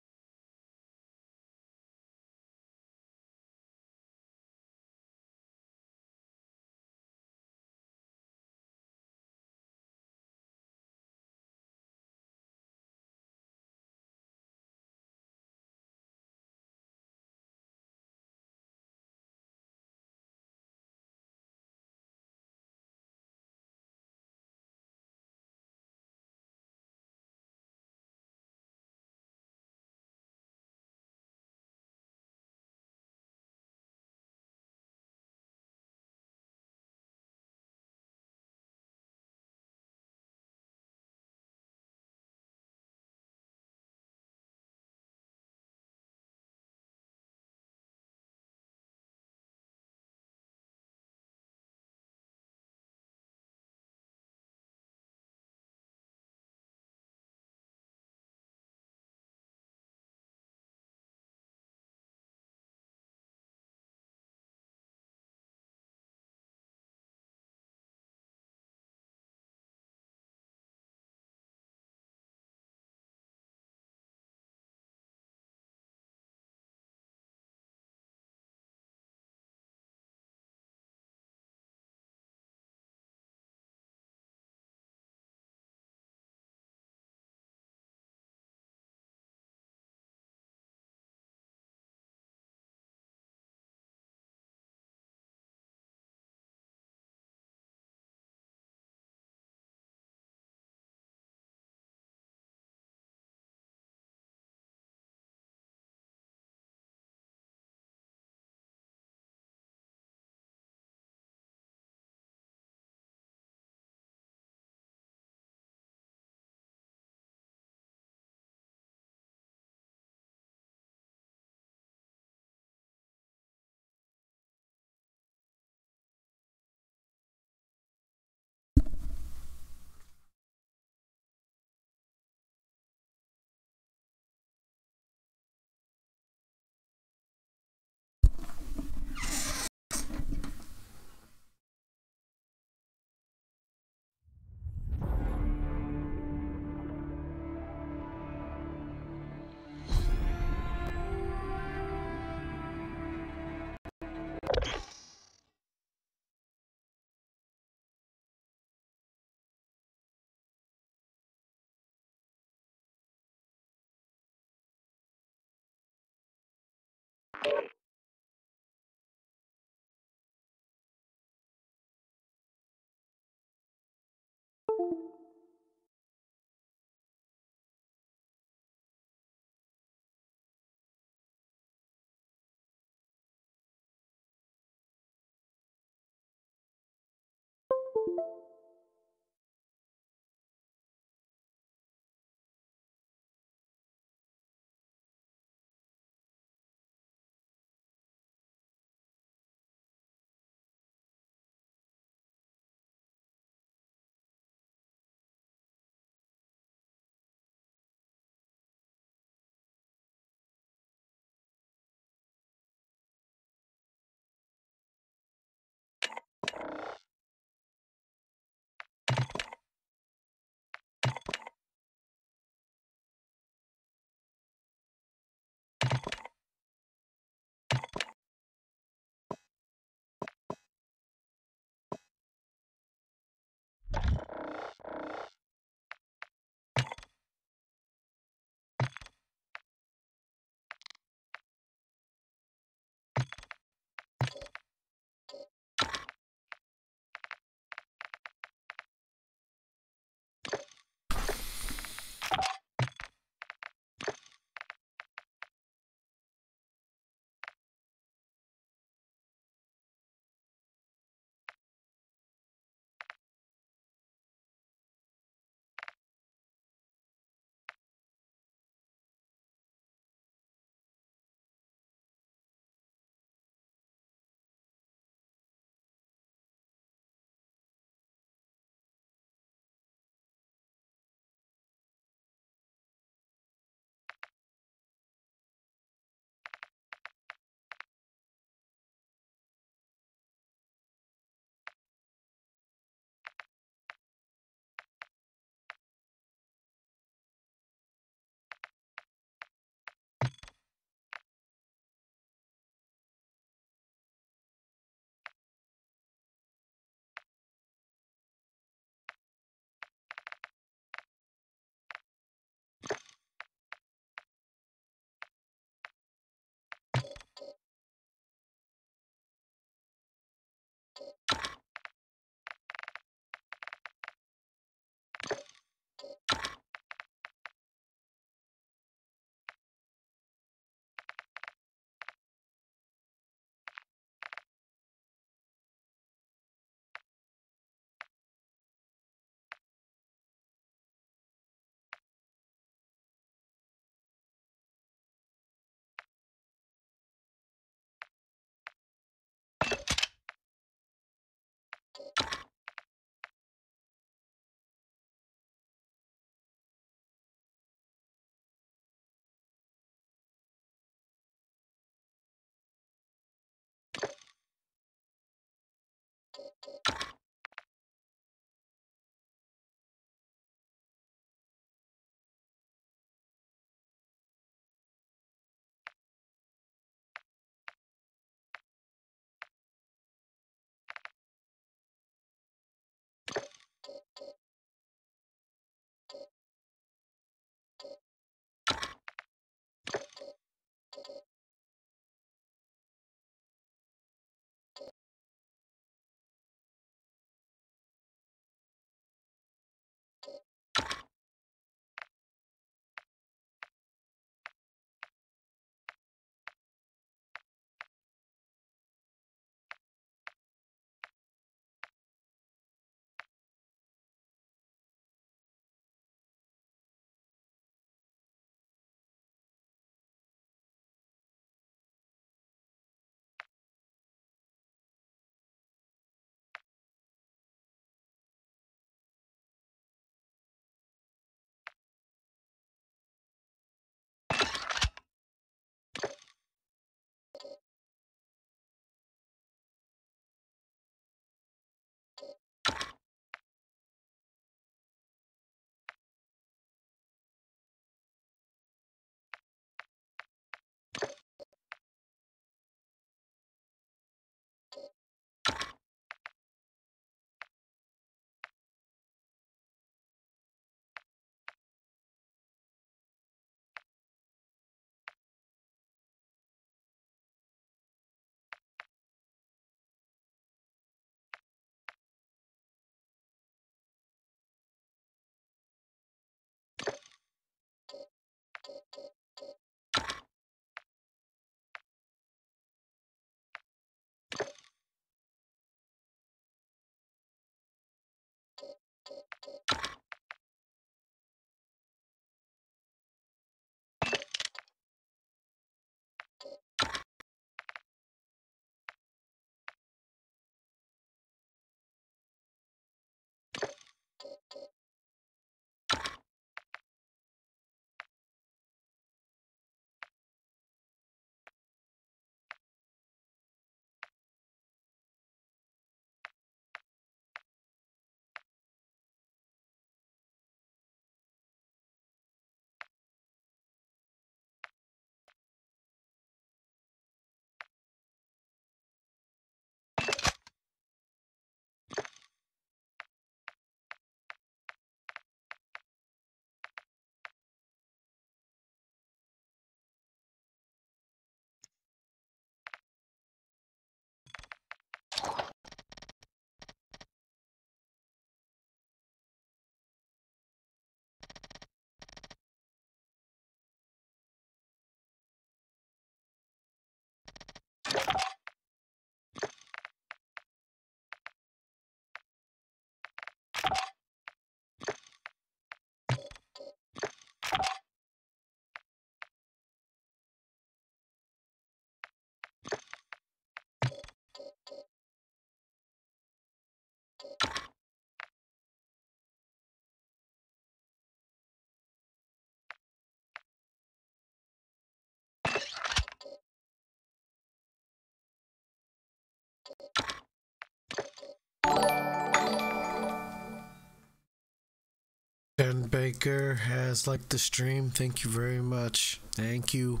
Ken Baker has liked the stream. Thank you very much. Thank you.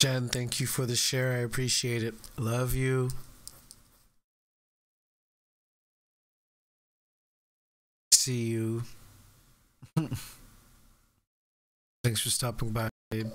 Jen, thank you for the share. I appreciate it. Love you. See you. Thanks for stopping by, babe.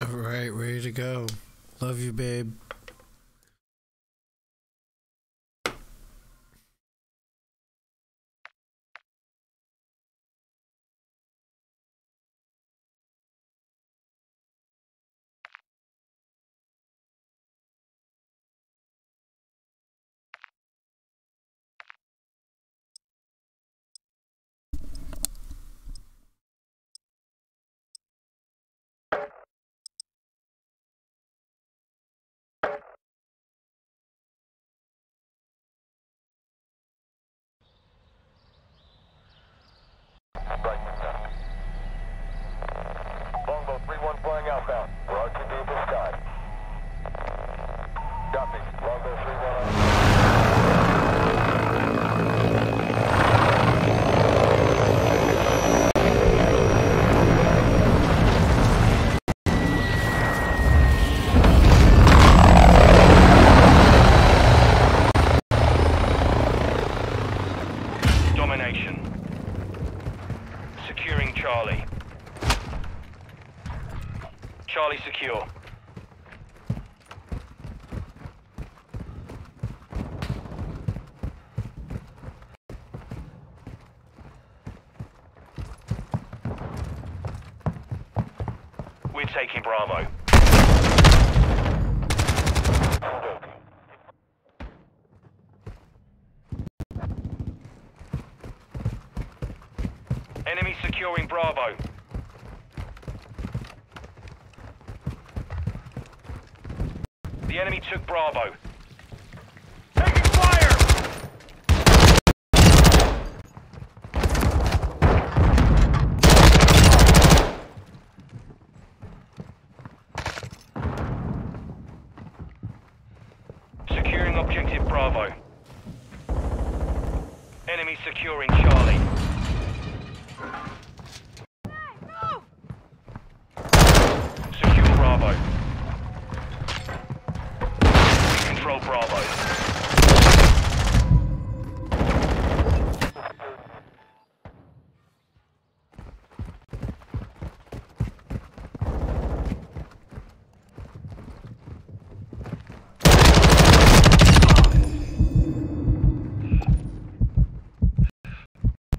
All right, ready to go. Love you, babe. Charlie secure. We're taking Bravo. Enemy securing Bravo. The enemy took Bravo. Taking fire! Securing objective Bravo. Enemy securing Charlie. Secure Bravo. Control Bravo.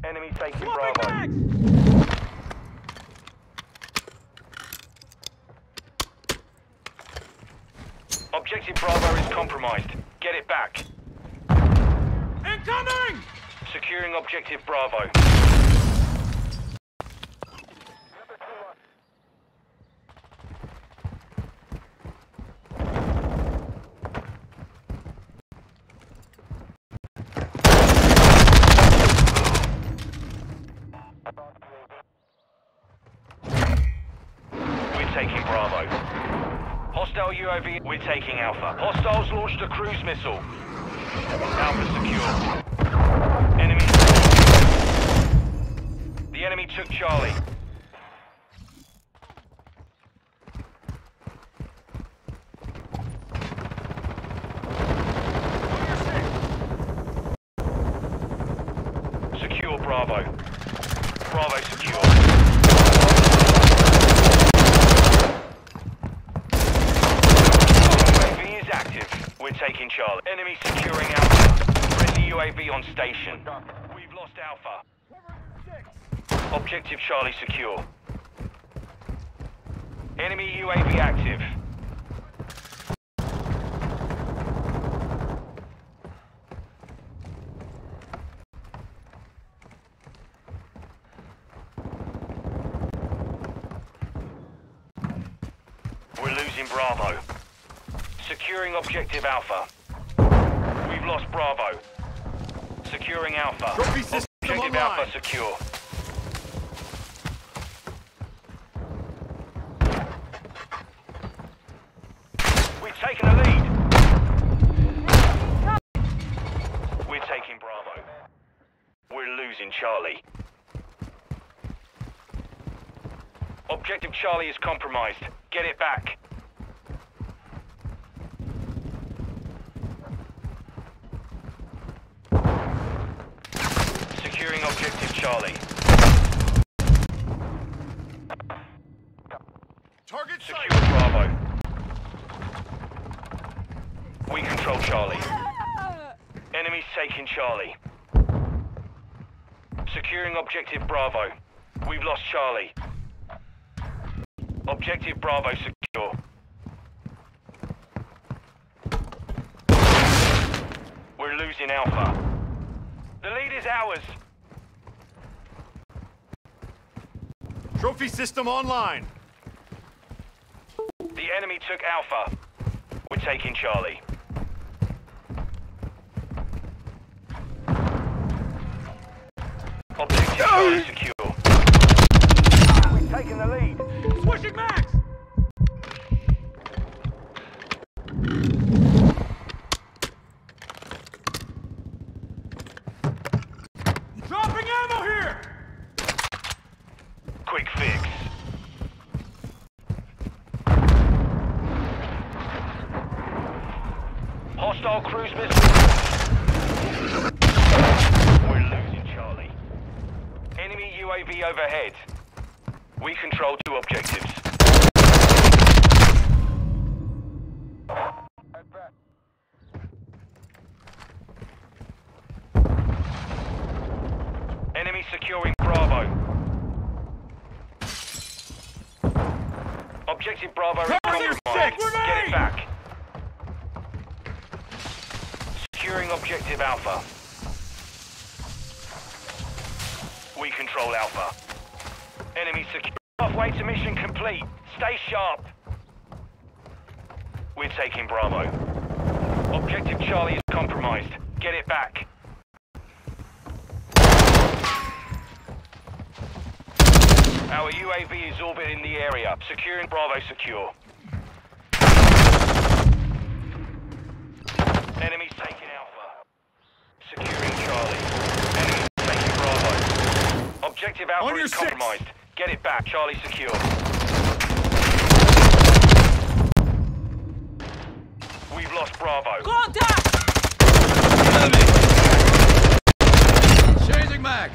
Enemy taking Bravo. Objective Bravo is compromised. Get it back. Incoming! Securing objective Bravo. We're taking Bravo. Hostile U A V, we're taking Alpha. Hostiles launched a cruise missile. Alpha secure. Enemy. The enemy took Charlie. Secure Bravo. Bravo secure. Taking Charlie. Enemy securing Alpha. Friendly U A V on station. We've lost Alpha. Objective Charlie secure. Enemy U A V active. We're losing Bravo. Securing objective Alpha. We've lost Bravo. Securing Alpha. Objective online. Alpha secure. We've taken the lead. We're taking Bravo. We're losing Charlie. Objective Charlie is compromised. Get it back. Securing objective Charlie. Target secure Bravo. We control Charlie. Enemies taking Charlie. Securing objective Bravo. We've lost Charlie. Objective Bravo secure. We're losing Alpha. The lead is ours. Trophy system online. The enemy took Alpha. We're taking Charlie. Objective Charlie secure. We're taking the lead. Switching Max! Dropping ammo here! Quick fix. Hostile cruise missile. We're losing Charlie. Enemy U A V overhead. We control two objectives. securing Bravo. Objective Bravo is compromised. Get it back. Securing Objective Alpha. We control Alpha. Enemy secure. Halfway to mission complete. Stay sharp. We're taking Bravo. Objective Charlie is compromised. Get it back. Our U A V is orbiting the area. Securing Bravo secure. Enemy's taking Alpha. Securing Charlie. Enemy's taking Bravo. Objective Alpha is compromised. Six. Get it back. Charlie secure. We've lost Bravo. Contact! Changing mag.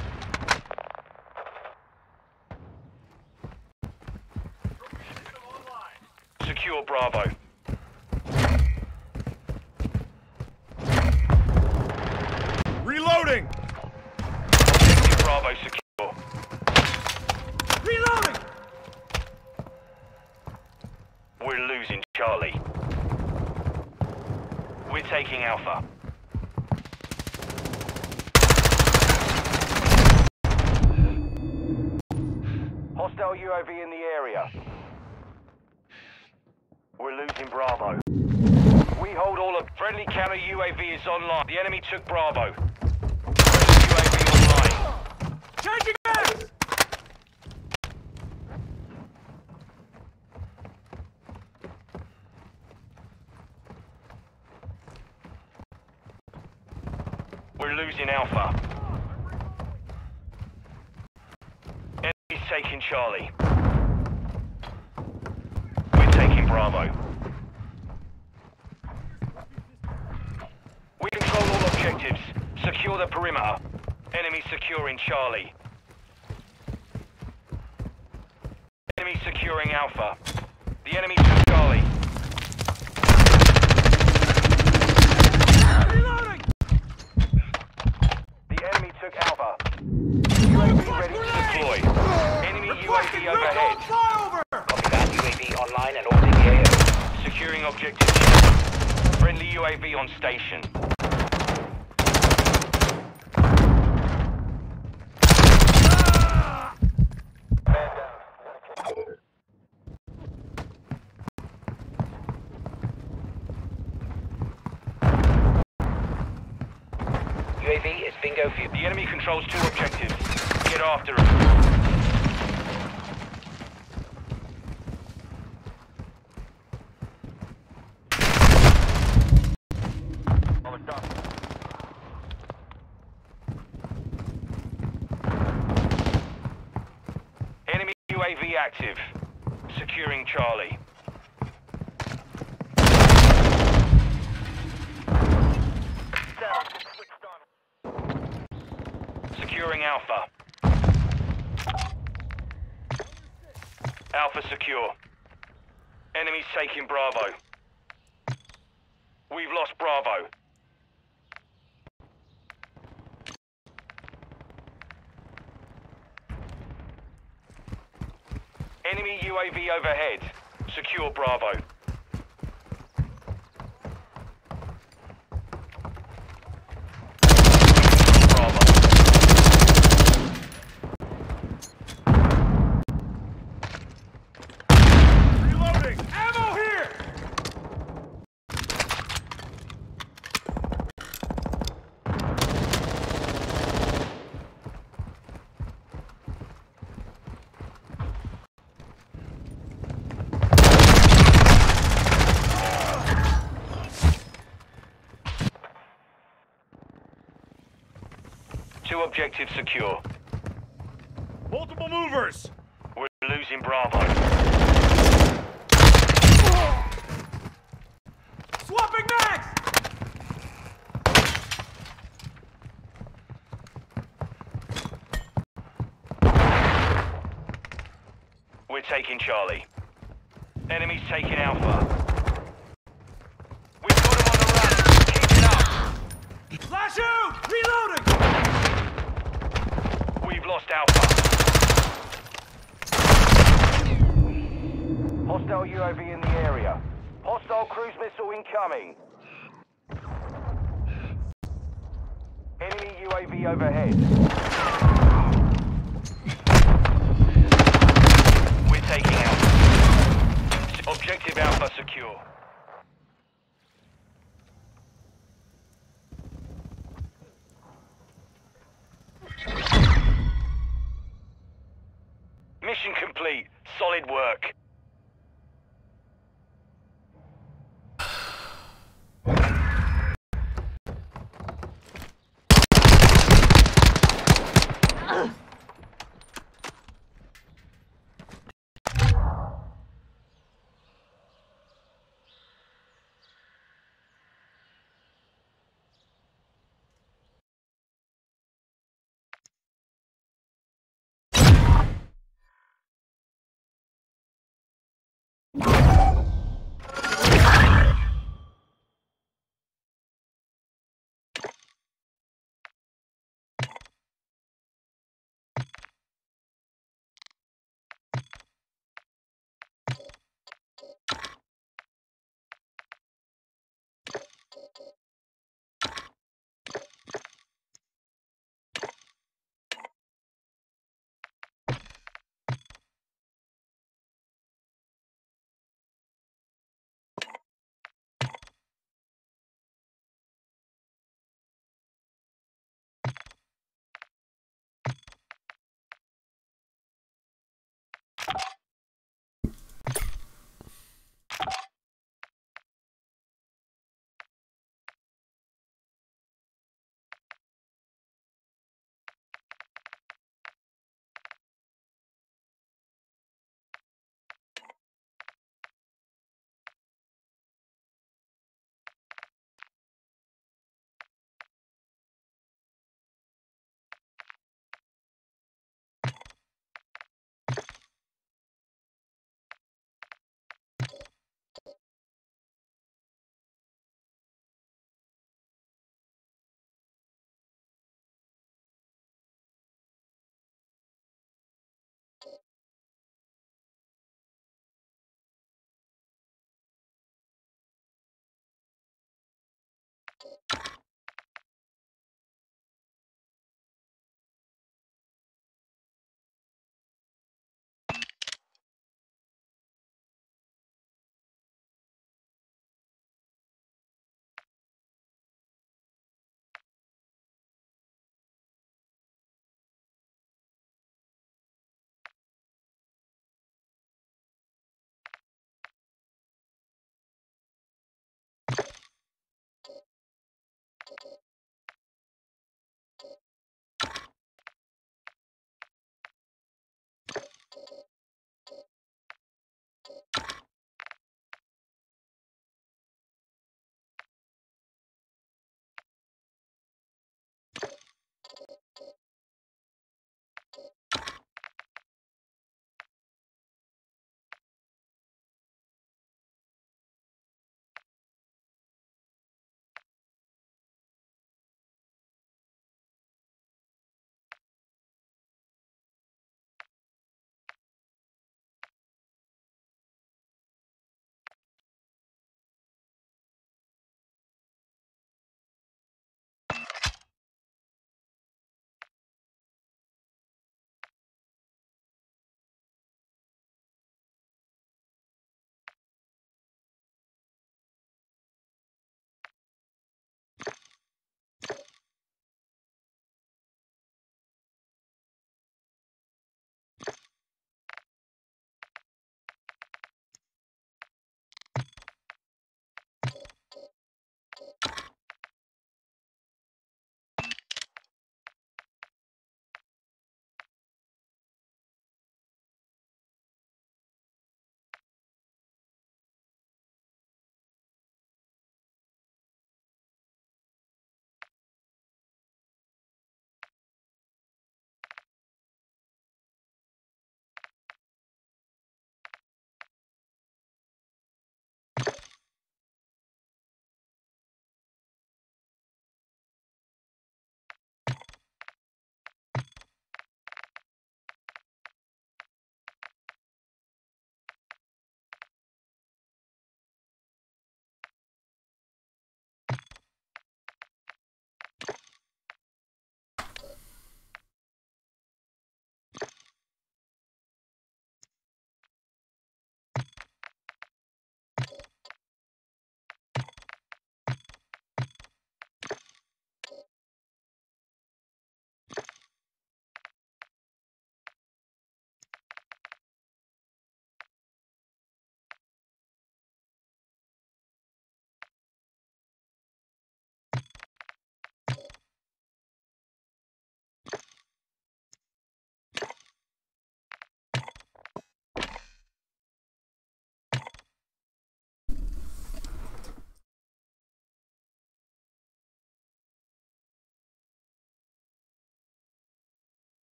Secure Bravo. Reloading. Bravo secure. Reloading! We're losing Charlie. We're taking Alpha. Hostile U A V in the area. We're losing Bravo. We hold all of... Friendly counter U A V is online. The enemy took Bravo. Friendly U A V online. Changing back! We're losing Alpha. Enemy's taking Charlie. We're taking Bravo. We control all objectives. Secure the perimeter. Enemy securing Charlie. Enemy securing Alpha. The enemy took Charlie. Alpha. U A V ready to deploy. Enemy U A V overhead. Copy that. U A V online and orbiting the area. Securing objective. Friendly U A V on station. U A V is bingo for you. The enemy controls two objectives. Get after him. Enemy U A V active. Securing Charlie. Securing Alpha. Alpha secure. Enemy's taking Bravo. We've lost Bravo. Enemy U A V overhead. Secure Bravo. Objective secure. Multiple movers! We're losing Bravo. Oh. Swapping mags! We're taking Charlie. Enemy's taking Alpha. We've got him on the run. Keep it up! Flash out! Reloading! lost Alpha. Hostile U A V in the area. Hostile cruise missile incoming. Enemy U A V overhead. Taking Alpha. Objective Alpha secure. Mission complete. Solid work.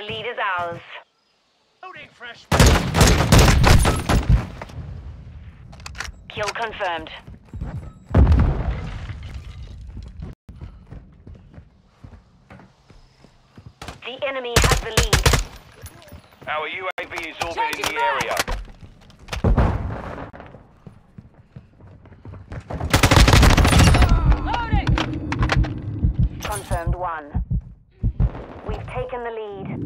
The lead is ours. Loading fresh. Kill confirmed. The enemy has the lead. Our U A V is orbiting the area. Loading! Confirmed one. We've taken the lead.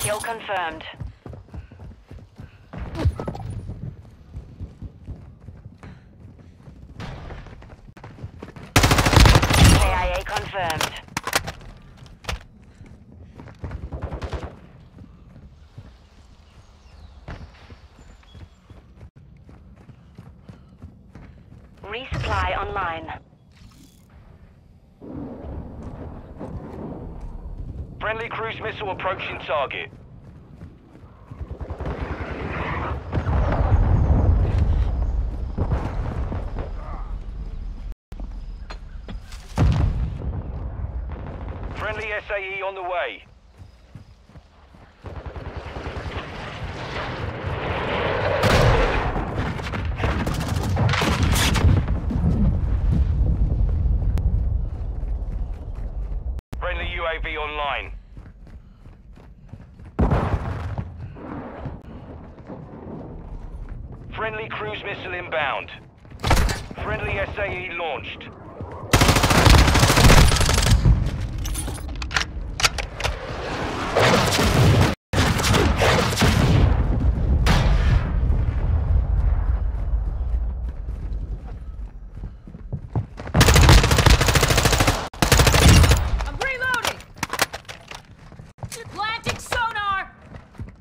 Kill confirmed. K I A confirmed. Resupply online. Friendly cruise missile approaching target. Friendly S A E on the way. U A V online. Friendly cruise missile inbound. Friendly S A E launched.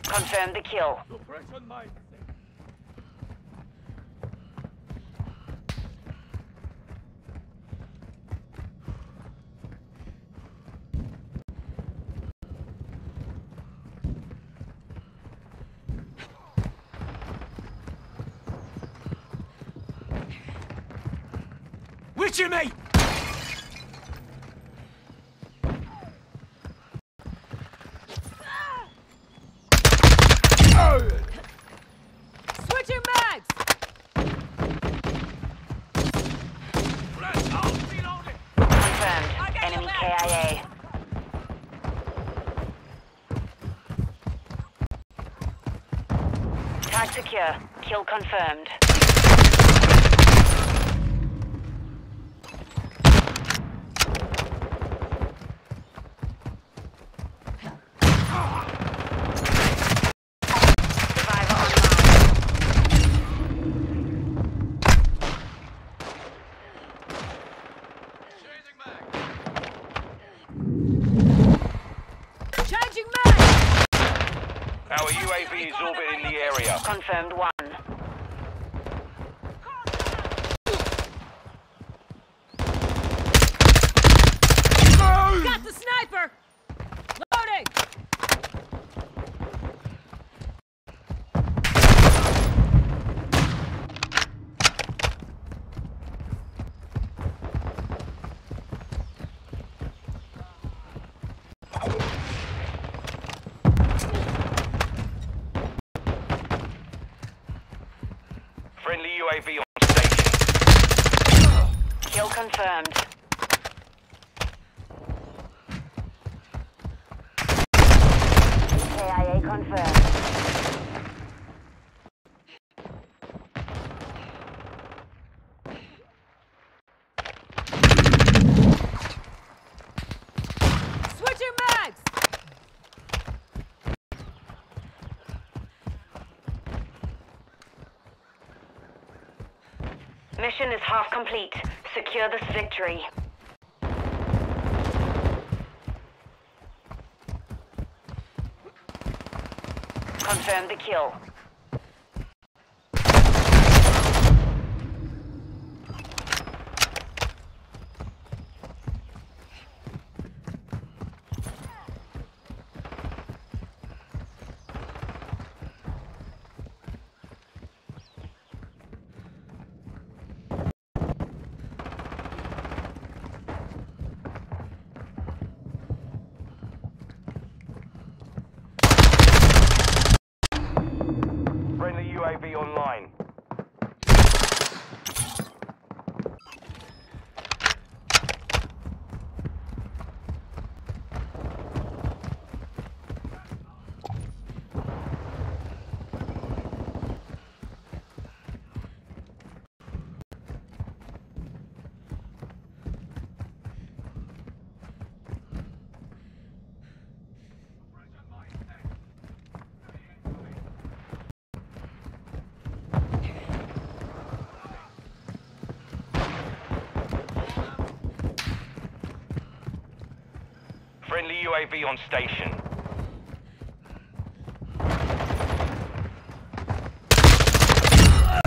Confirm the kill. Witcher me! K I A. Tag secure. Kill confirmed. Our U A V is orbiting the area. Confirmed one. Got the sniper! Loading! Friendly U A V on station. Kill confirmed. K I A confirmed. Switching mags! Mission is half complete. Secure this victory. Confirm the kill. U A V online. Friendly U A V on station.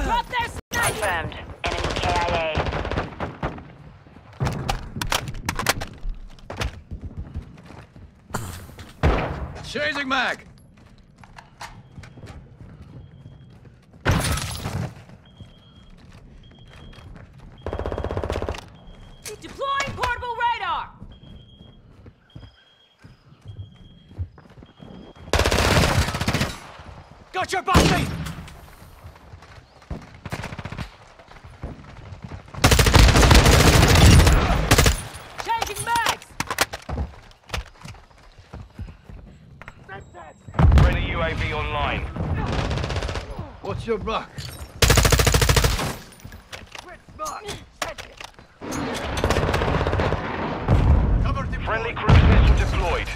Drop their sniper! Confirmed. Enemy K I A. Chasing mag! Deploying portable radar! Got your body! Changing mags! Friendly U A V online. What's your buck? Friendly cruise missile deployed.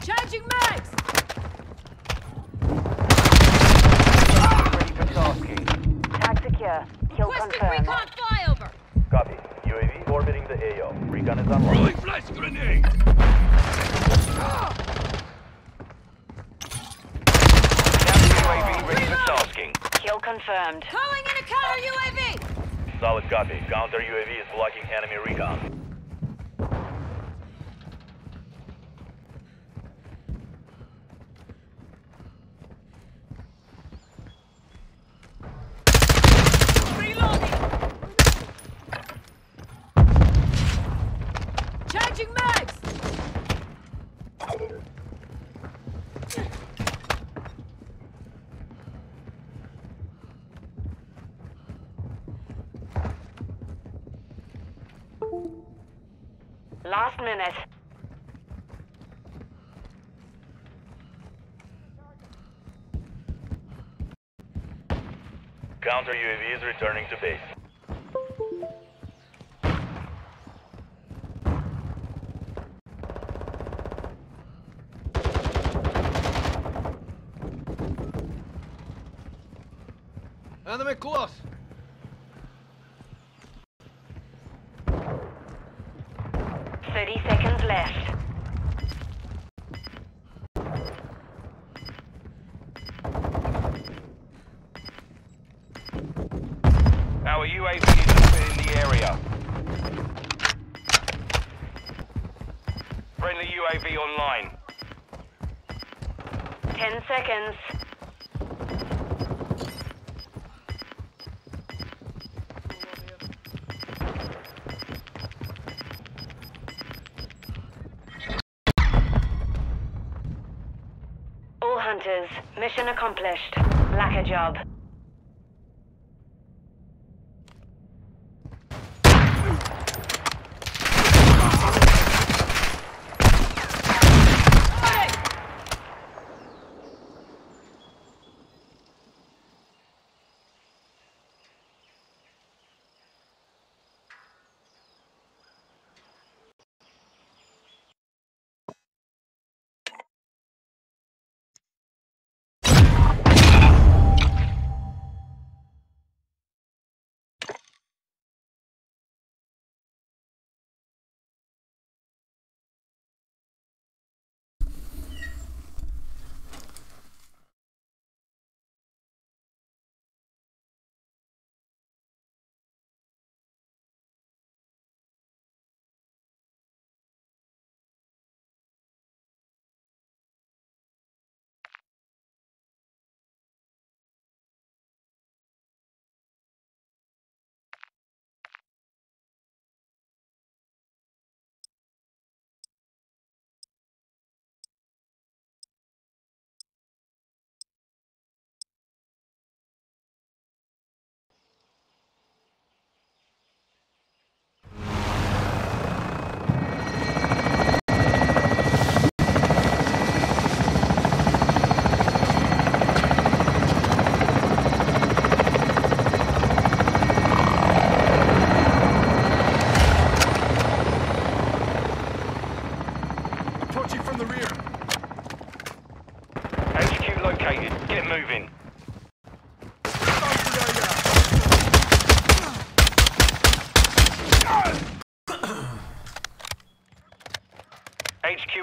Changing mags! Ready for tasking. Tag secure. Kill confirmed. Recon flyover. Copy. U A V orbiting the A O. Recon is online. Rolling flash grenade! Ah! U A V ready for tasking. Kill confirmed. Calling in a counter U A V! Solid copy. Counter U A V is blocking enemy recon. Last minute. Counter U A V is returning to base. Enemy close. thirty seconds left. Our U A V is in the area. Friendly U A V online. ten seconds. Hunters, mission accomplished. Lack a job.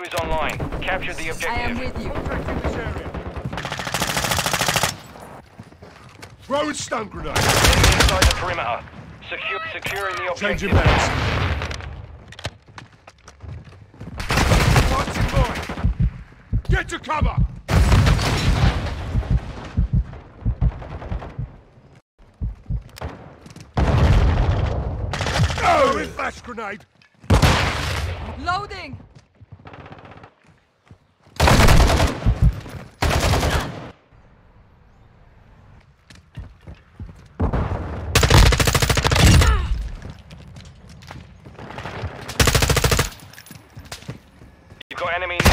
is online. Capture the objective. I am with you. Throwing stun grenade. Inside the perimeter. Secure, securing the objective. Change your base. Get to cover! Oh! Throwing flash grenade! Loading! You've got enemy in H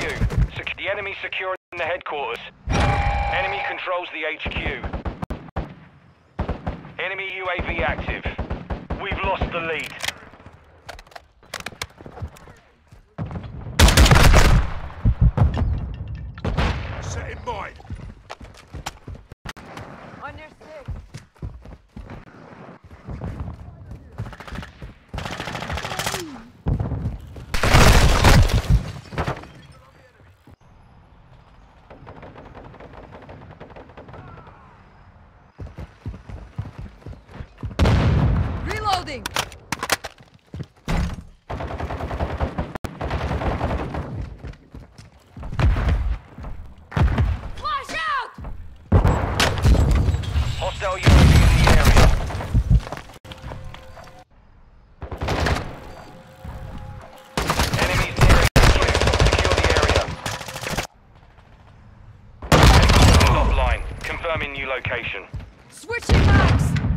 Q. The enemy securing the headquarters. Enemy controls the H Q. Enemy U A V active. We've lost the lead. Set in mind. Confirming new location. Switching maps!